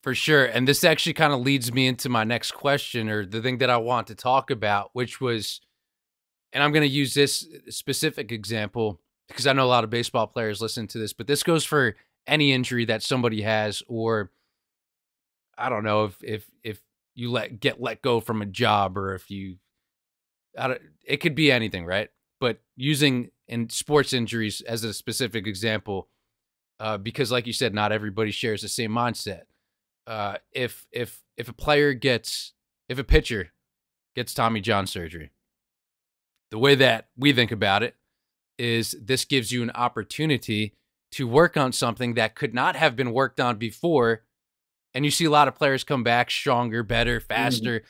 For sure. And this actually kind of leads me into my next question, or the thing that I want to talk about, which was, and I'm going to use this specific example, because I know a lot of baseball players listen to this, but this goes for any injury that somebody has, or I don't know if, if, if you let get let go from a job, or if you, I don't, it could be anything, right? But using in sports injuries as a specific example, uh, because like you said, not everybody shares the same mindset. Uh, if, if, if a player gets, if a pitcher gets Tommy John surgery, the way that we think about it is this gives you an opportunity to work on something that could not have been worked on before. And you see a lot of players come back stronger, better, faster, mm-hmm.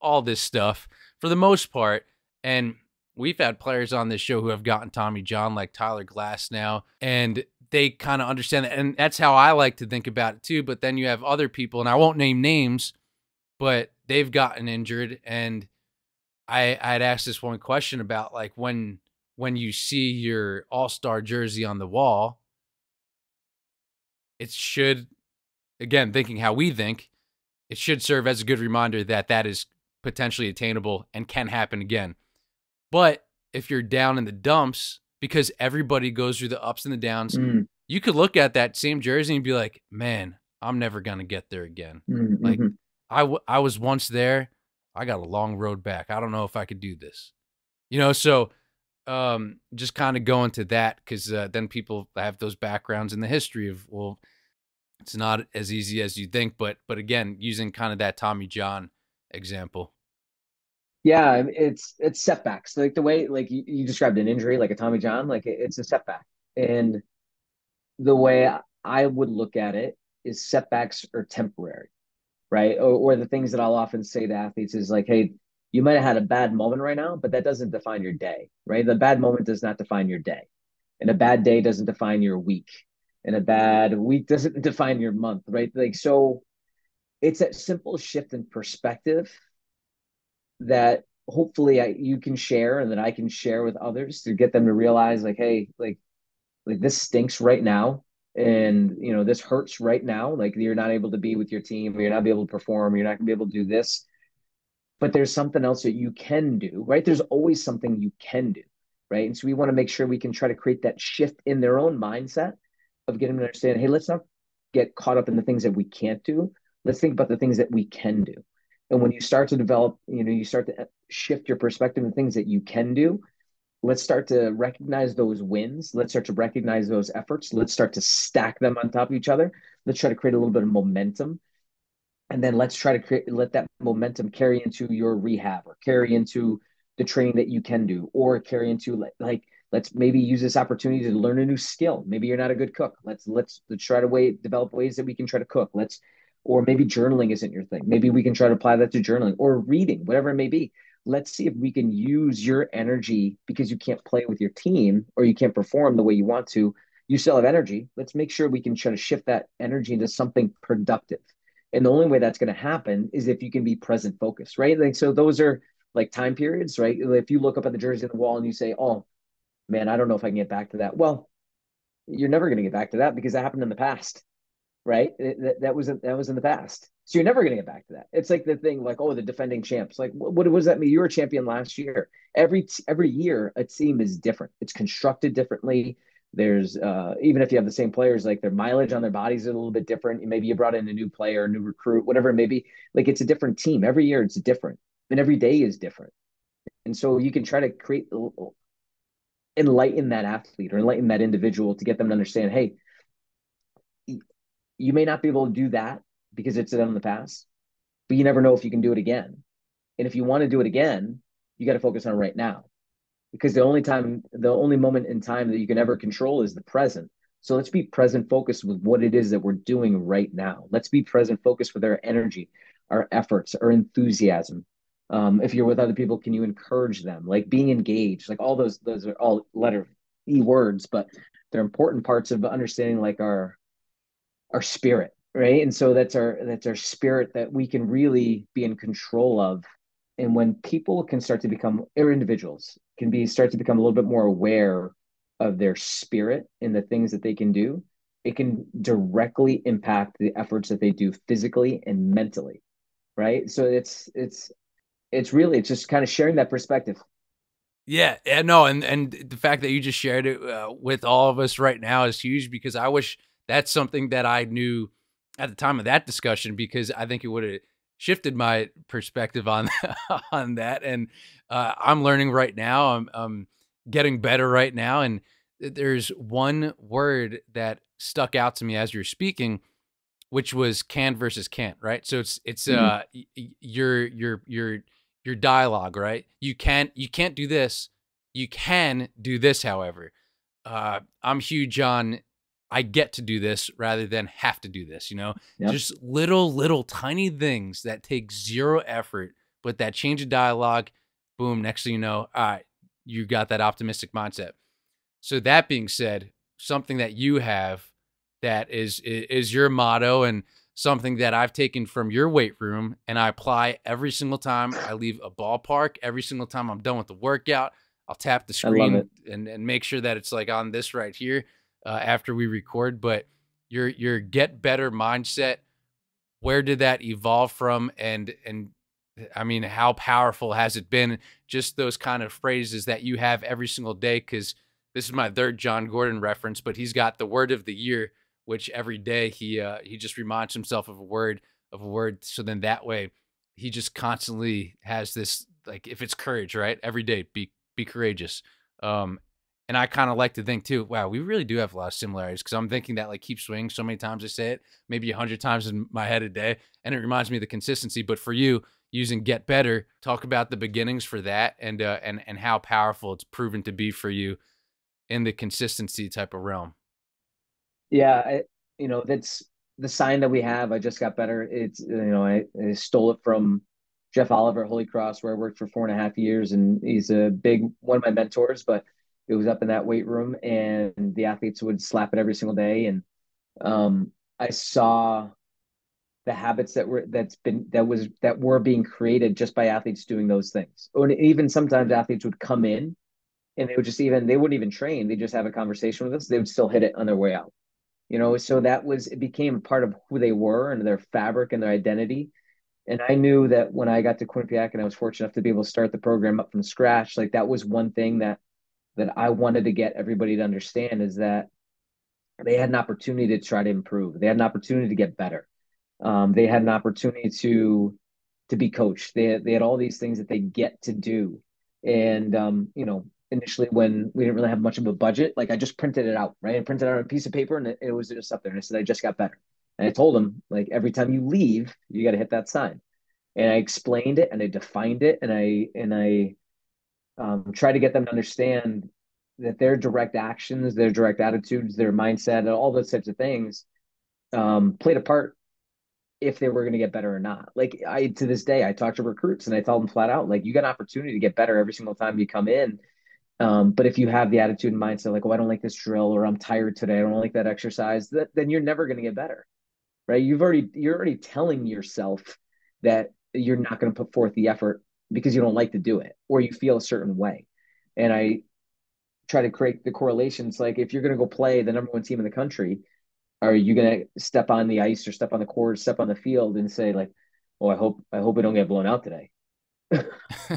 all this stuff for the most part. And we've had players on this show who have gotten Tommy John, like Tyler Glass now, and they kind of understand that. And that's how I like to think about it too. But then you have other people, and I won't name names, but they've gotten injured. And I I'd asked this one question about like when, when you see your all-star jersey on the wall, it should, again, thinking how we think, it should serve as a good reminder that that is potentially attainable and can happen again. But if you're down in the dumps, because everybody goes through the ups and the downs, mm. you could look at that same jersey and be like, man, I'm never going to get there again. Mm-hmm. Like I, w I was once there. I got a long road back. I don't know if I could do this, you know? So, Um, just kind of going to that, because uh, then people have those backgrounds in the history of, well, it's not as easy as you think, but but again, using kind of that Tommy John example. Yeah, it's it's setbacks. Like the way like you, you described an injury, like a Tommy John, like it, it's a setback. And the way I would look at it is setbacks are temporary, right? Or, or the things that I'll often say to athletes is like, hey, you might have had a bad moment right now, but that doesn't define your day, right? The bad moment does not define your day. And a bad day doesn't define your week. And a bad week doesn't define your month, right? Like, so it's a simple shift in perspective that hopefully I, you can share, and that I can share with others to get them to realize like, hey, like, like this stinks right now. And, you know, this hurts right now. Like you're not able to be with your team, or you're not able to perform, or you're not gonna be able to do this. But there's something else that you can do, right? There's always something you can do. right? And so we want to make sure we can try to create that shift in their own mindset of getting them to understand, hey, let's not get caught up in the things that we can't do. Let's think about the things that we can do. And when you start to develop, you know, you start to shift your perspective in things that you can do. Let's start to recognize those wins. Let's start to recognize those efforts. Let's start to stack them on top of each other. Let's try to create a little bit of momentum. And then let's try to create, let that momentum carry into your rehab or carry into the training that you can do, or carry into like, like let's maybe use this opportunity to learn a new skill. Maybe you're not a good cook. Let's, let's, let's try to way, develop ways that we can try to cook. Let's, or maybe journaling isn't your thing. Maybe we can try to apply that to journaling or reading, whatever it may be. Let's see if we can use your energy, because you can't play with your team or you can't perform the way you want to. You still have energy. Let's make sure we can try to shift that energy into something productive. And the only way that's going to happen is if you can be present focused, right? Like, so those are like time periods, right? If you look up at the jersey on the wall and you say, oh man, I don't know if I can get back to that. Well, you're never going to get back to that because that happened in the past, right? It, that, that was, that was in the past. So you're never going to get back to that. It's like the thing like, oh, the defending champs. Like, what, what does that mean? You were a champion last year. Every every year, a team is different. It's constructed differently. There's, uh, even if you have the same players, like their mileage on their bodies is a little bit different. Maybe you brought in a new player, a new recruit, whatever it may be. Like, it's a different team. Every year it's different. And every day is different. And so you can try to create, enlighten that athlete or enlighten that individual to get them to understand, hey, you may not be able to do that because it's done in the past, but you never know if you can do it again. And if you want to do it again, you got to focus on right now, because the only time, the only moment in time that you can ever control is the present. So let's be present focused with what it is that we're doing right now. Let's be present focused with our energy, our efforts, our enthusiasm. Um, if you're with other people, can you encourage them? Like being engaged, like all those, those are all letter E words, but they're important parts of understanding like our, our spirit. Right. And so that's our, that's our spirit that we can really be in control of. And when people can start to become, or individuals can be, start to become a little bit more aware of their spirit and the things that they can do, it can directly impact the efforts that they do physically and mentally. Right. So it's, it's, it's really, it's just kind of sharing that perspective. Yeah. Yeah. No. And, and the fact that you just shared it uh, with all of us right now is huge, because I wish that's something that I knew at the time of that discussion, because I think it would have shifted my perspective on on that. And uh, I'm learning right now. I'm, I'm getting better right now. And there's one word that stuck out to me as you're speaking, which was can versus can't, right? So it's it's mm-hmm. uh, your your your your dialogue, right? You can't you can't do this. You can do this. However, uh, I'm huge on, I get to do this rather than have to do this, you know, yep. Just little, little tiny things that take zero effort, but that change of dialogue, boom, next thing you know, all right, you got that optimistic mindset. So that being said, something that you have that is, is your motto and something that I've taken from your weight room and I apply every single time I leave a ballpark, every single time I'm done with the workout, I'll tap the screen and, and make sure that it's like on this right here. Uh, after we record, but your your get better mindset, where did that evolve from? And and I mean, how powerful has it been? Just those kind of phrases that you have every single day, because this is my third John Gordon reference, but he's got the word of the year, which every day he uh, he just reminds himself of a word of a word. So then that way he just constantly has this, like, if it's courage, right? Every day, be be courageous. Um, And I kind of like to think too, wow, we really do have a lot of similarities, because I'm thinking that like keep swinging. So many times I say it, maybe a hundred times in my head a day. And it reminds me of the consistency, but for you using get better, talk about the beginnings for that and, uh, and, and how powerful it's proven to be for you in the consistency type of realm. Yeah. I, you know, that's the sign that we have. I just got better. It's, you know, I, I stole it from Jeff Oliver at Holy Cross, where I worked for four and a half years. And he's a big, one of my mentors, but it was up in that weight room and the athletes would slap it every single day. And um, I saw the habits that were, that's been, that was, that were being created just by athletes doing those things. Or even sometimes athletes would come in and they would just even, they wouldn't even train. They just have a conversation with us. They would still hit it on their way out, you know? So that was, it became part of who they were and their fabric and their identity. And I knew that when I got to Quinnipiac and I was fortunate enough to be able to start the program up from scratch, like that was one thing that that I wanted to get everybody to understand is that they had an opportunity to try to improve. They had an opportunity to get better. Um, they had an opportunity to to be coached. They had, they had all these things that they get to do. And, um, you know, initially when we didn't really have much of a budget, like I just printed it out, right? I printed out on a piece of paper and it, it was just up there. And I said, I just got better. And I told them, like, every time you leave, you got to hit that sign. And I explained it and I defined it. And I, and I um, tried to get them to understand that their direct actions, their direct attitudes, their mindset, and all those types of things um, played a part if they were going to get better or not. Like I, to this day, I talk to recruits and I tell them flat out, like, you got an opportunity to get better every single time you come in. Um, but if you have the attitude and mindset, like, oh, I don't like this drill, or I'm tired today, I don't like that exercise, that, then you're never going to get better, right? You've already, you're already telling yourself that you're not going to put forth the effort because you don't like to do it, or you feel a certain way. And I try to create the correlations. Like, if you're going to go play the number one team in the country, are you going to step on the ice or step on the court, step on the field and say, like, oh, I hope, I hope I don't get blown out today.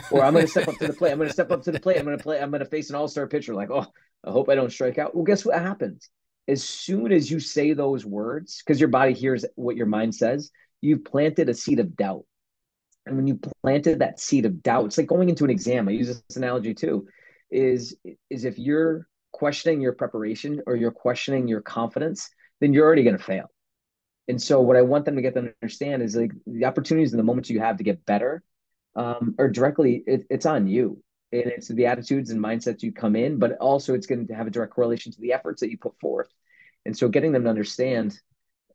Or I'm going to step up to the plate. I'm going to step up to the plate. I'm going to play. I'm going to face an all-star pitcher. Like, oh, I hope I don't strike out. Well, guess what happens? As soon as you say those words, because your body hears what your mind says, you've planted a seed of doubt. And when you planted that seed of doubt, it's like going into an exam. I use this analogy too, is, is if you're questioning your preparation or you're questioning your confidence, then you're already going to fail. And so what I want them to get them to understand is, like, the opportunities and the moments you have to get better um, are directly, it, it's on you. And it's the attitudes and mindsets you come in, but also it's going to have a direct correlation to the efforts that you put forth. And so getting them to understand,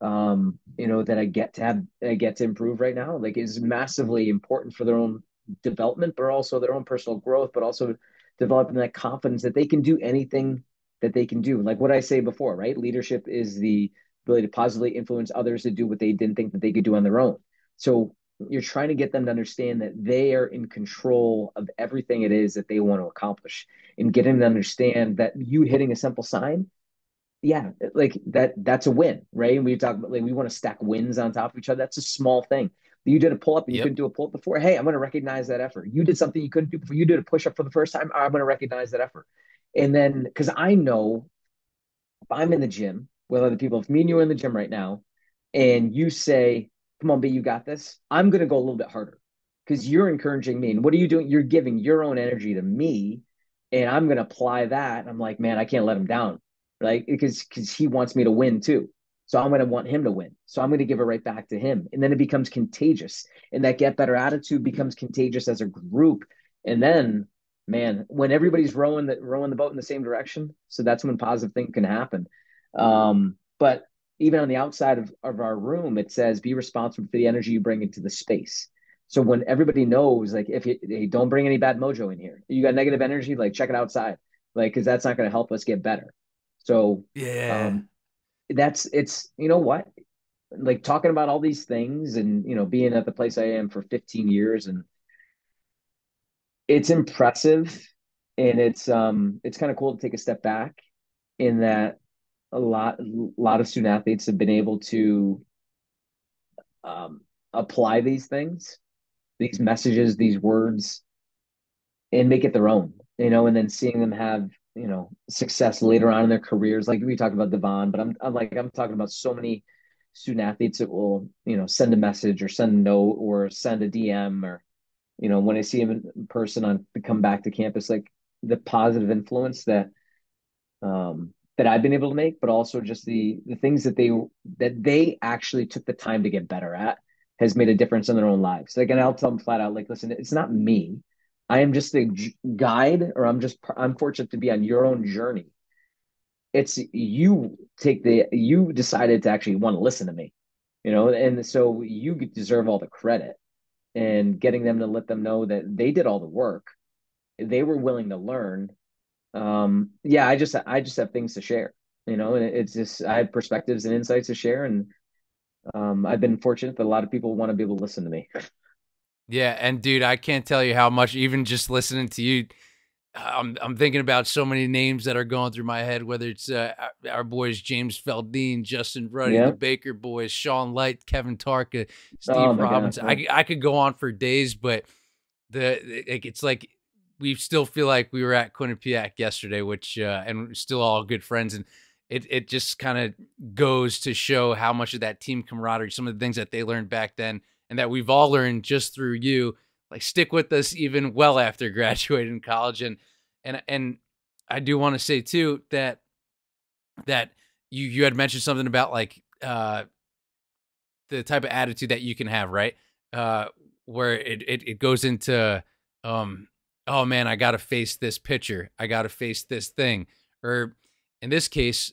um, you know, that I get to have, I get to improve right now, like, is massively important for their own development, but also their own personal growth, but also developing that confidence that they can do anything that they can do. Like what I say before, right? Leadership is the ability to positively influence others to do what they didn't think that they could do on their own. So you're trying to get them to understand that they are in control of everything it is that they want to accomplish, and get them to understand that you hitting a simple sign, yeah, like that, that's a win, right? And we talk about, like, we want to stack wins on top of each other. That's a small thing. You did a pull-up and you yep. couldn't do a pull-up before. Hey, I'm going to recognize that effort. You did something you couldn't do before. You did a push-up for the first time. I'm going to recognize that effort. And then, because I know if I'm in the gym with other people, if me and you are in the gym right now and you say, come on, B, you got this, I'm going to go a little bit harder because you're encouraging me. And what are you doing? You're giving your own energy to me, and I'm going to apply that. And I'm like, man, I can't let him down, right? Because because he wants me to win too. So I'm going to want him to win. So I'm going to give it right back to him. And then it becomes contagious. And that get better attitude becomes contagious as a group. And then, man, when everybody's rowing the, rowing the boat in the same direction, so that's when positive things can happen. Um, but even on the outside of, of our room, it says, be responsible for the energy you bring into the space. So when everybody knows, like, if you, hey, don't bring any bad mojo in here, you got negative energy, like, check it outside, like, because that's not going to help us get better. So yeah. Um, that's it's you know what, like, talking about all these things and, you know, being at the place I am for fifteen years, and it's impressive, and it's um it's kind of cool to take a step back in that a lot a lot of student athletes have been able to um apply these things, these messages, these words, and make it their own, you know, and then seeing them have, you know, success later on in their careers. Like we talked about Devon, but I'm, I'm like, I'm talking about so many student athletes that will, you know, send a message or send a note or send a D M, or, you know, when I see him in person on the come back to campus, like the positive influence that, um, that I've been able to make, but also just the, the things that they, that they actually took the time to get better at has made a difference in their own lives. Like, and I'll tell them flat out, like, listen, it's not me. I am just a guide, or I'm just, I'm fortunate to be on your own journey. It's you take the, you decided to actually want to listen to me, you know? And so you deserve all the credit, and getting them to let them know that they did all the work. They were willing to learn. Um, yeah, I just, I just have things to share, you know, and it's just, I have perspectives and insights to share. And um, I've been fortunate that a lot of people want to be able to listen to me. Yeah. And dude, I can't tell you how much, even just listening to you, I'm, I'm thinking about so many names that are going through my head, whether it's uh, our boys, James Feldine, Justin Ruddy, yeah. the Baker boys, Sean Light, Kevin Tarka, Steve oh Robinson. God, I, I could go on for days, but the, it, it's like we still feel like we were at Quinnipiac yesterday, which uh, and we're still all good friends. And it it just kind of goes to show how much of that team camaraderie, some of the things that they learned back then, and that we've all learned just through you, like stick with us even well after graduating college. And and and I do want to say too that that you you had mentioned something about like uh, the type of attitude that you can have, right? Uh, where it, it it goes into um, oh man, I gotta face this pitcher, I gotta face this thing, or in this case,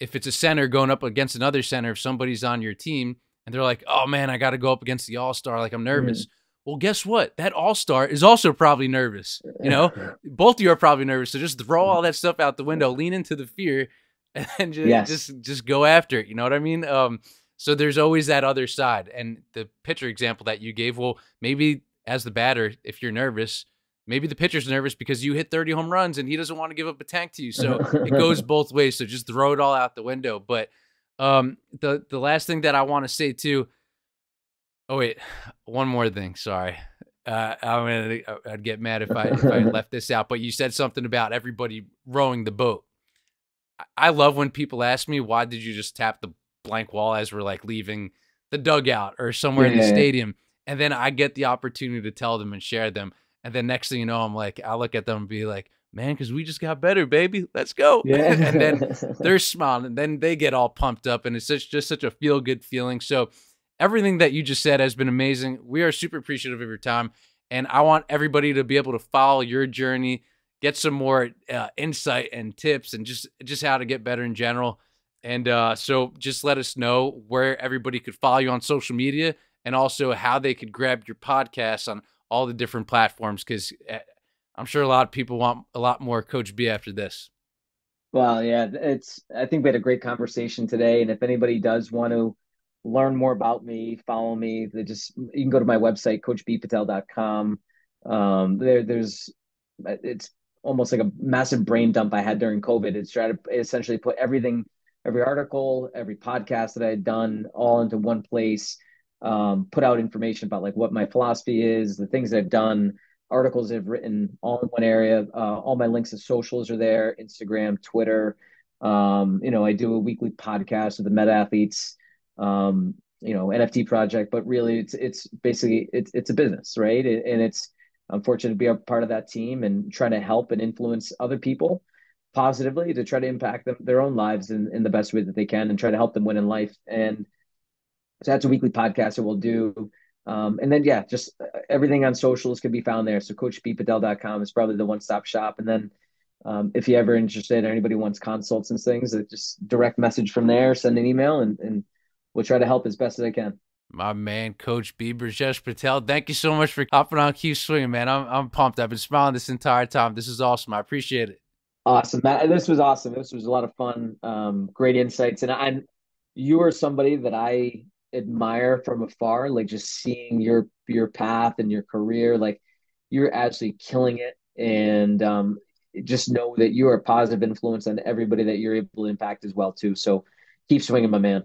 if it's a center going up against another center, if somebody's on your team and they're like, oh man, I gotta go up against the all-star, like I'm nervous. Mm. Well, guess what? That all-star is also probably nervous. You know, both of you are probably nervous. So just throw all that stuff out the window, lean into the fear, and just yes. just, just go after it. You know what I mean? Um, so there's always that other side. And the pitcher example that you gave, well, maybe as the batter, if you're nervous, maybe the pitcher's nervous because you hit thirty home runs and he doesn't want to give up a tank to you. So it goes both ways. So just throw it all out the window. But um, the the last thing that I want to say too. Oh wait, one more thing. Sorry, uh, I'm gonna, I'd get mad if I if I left this out. But you said something about everybody rowing the boat. I love when people ask me, "Why did you just tap the blank wall as we're like leaving the dugout or somewhere yeah. in the stadium?" And then I get the opportunity to tell them and share them. And then next thing you know, I'm like, I look at them and be like, "Man, because we just got better, baby. Let's go!" Yeah. And then they're smiling, and then they get all pumped up, and it's just just such a feel good feeling. So. Everything that you just said has been amazing. We are super appreciative of your time. And I want everybody to be able to follow your journey, get some more uh, insight and tips and just, just how to get better in general. And uh, so just let us know where everybody could follow you on social media and also how they could grab your podcast on all the different platforms, because I'm sure a lot of people want a lot more Coach B after this. Well, yeah, it's, I think we had a great conversation today. And if anybody does want to learn more about me, follow me, they just, you can go to my website, coach b patel dot com. Um, there, there's, it's almost like a massive brain dump I had during COVID. It's trying to essentially put everything, every article, every podcast that I had done all into one place, um, put out information about like what my philosophy is, the things that I've done, articles I've written all in one area. Uh, all my links to socials are there, Instagram, Twitter. Um, you know, I do a weekly podcast with the Meta Athletes, um, you know, N F T project, but really it's, it's basically, it's, it's a business, right? And it's, I'm fortunate to be a part of that team and trying to help and influence other people positively to try to impact them, their own lives in, in the best way that they can and try to help them win in life. And so that's a weekly podcast that we'll do. Um, and then, yeah, just everything on socials can be found there. So coach b patel dot com is probably the one-stop shop. And then, um, if you're ever interested or anybody wants consults and things, just direct message from there, send an email, and, and, we'll try to help as best as I can. My man, Coach B, Brijesh Patel, thank you so much for hopping on Keep Swinging, man. I'm, I'm pumped. I've been smiling this entire time. This is awesome. I appreciate it. Awesome, Matt. This was awesome. This was a lot of fun, um, great insights. And I'm, you are somebody that I admire from afar, like just seeing your your path and your career. Like you're absolutely killing it. And um, just know that you are a positive influence on everybody that you're able to impact as well, too. So keep swinging, my man.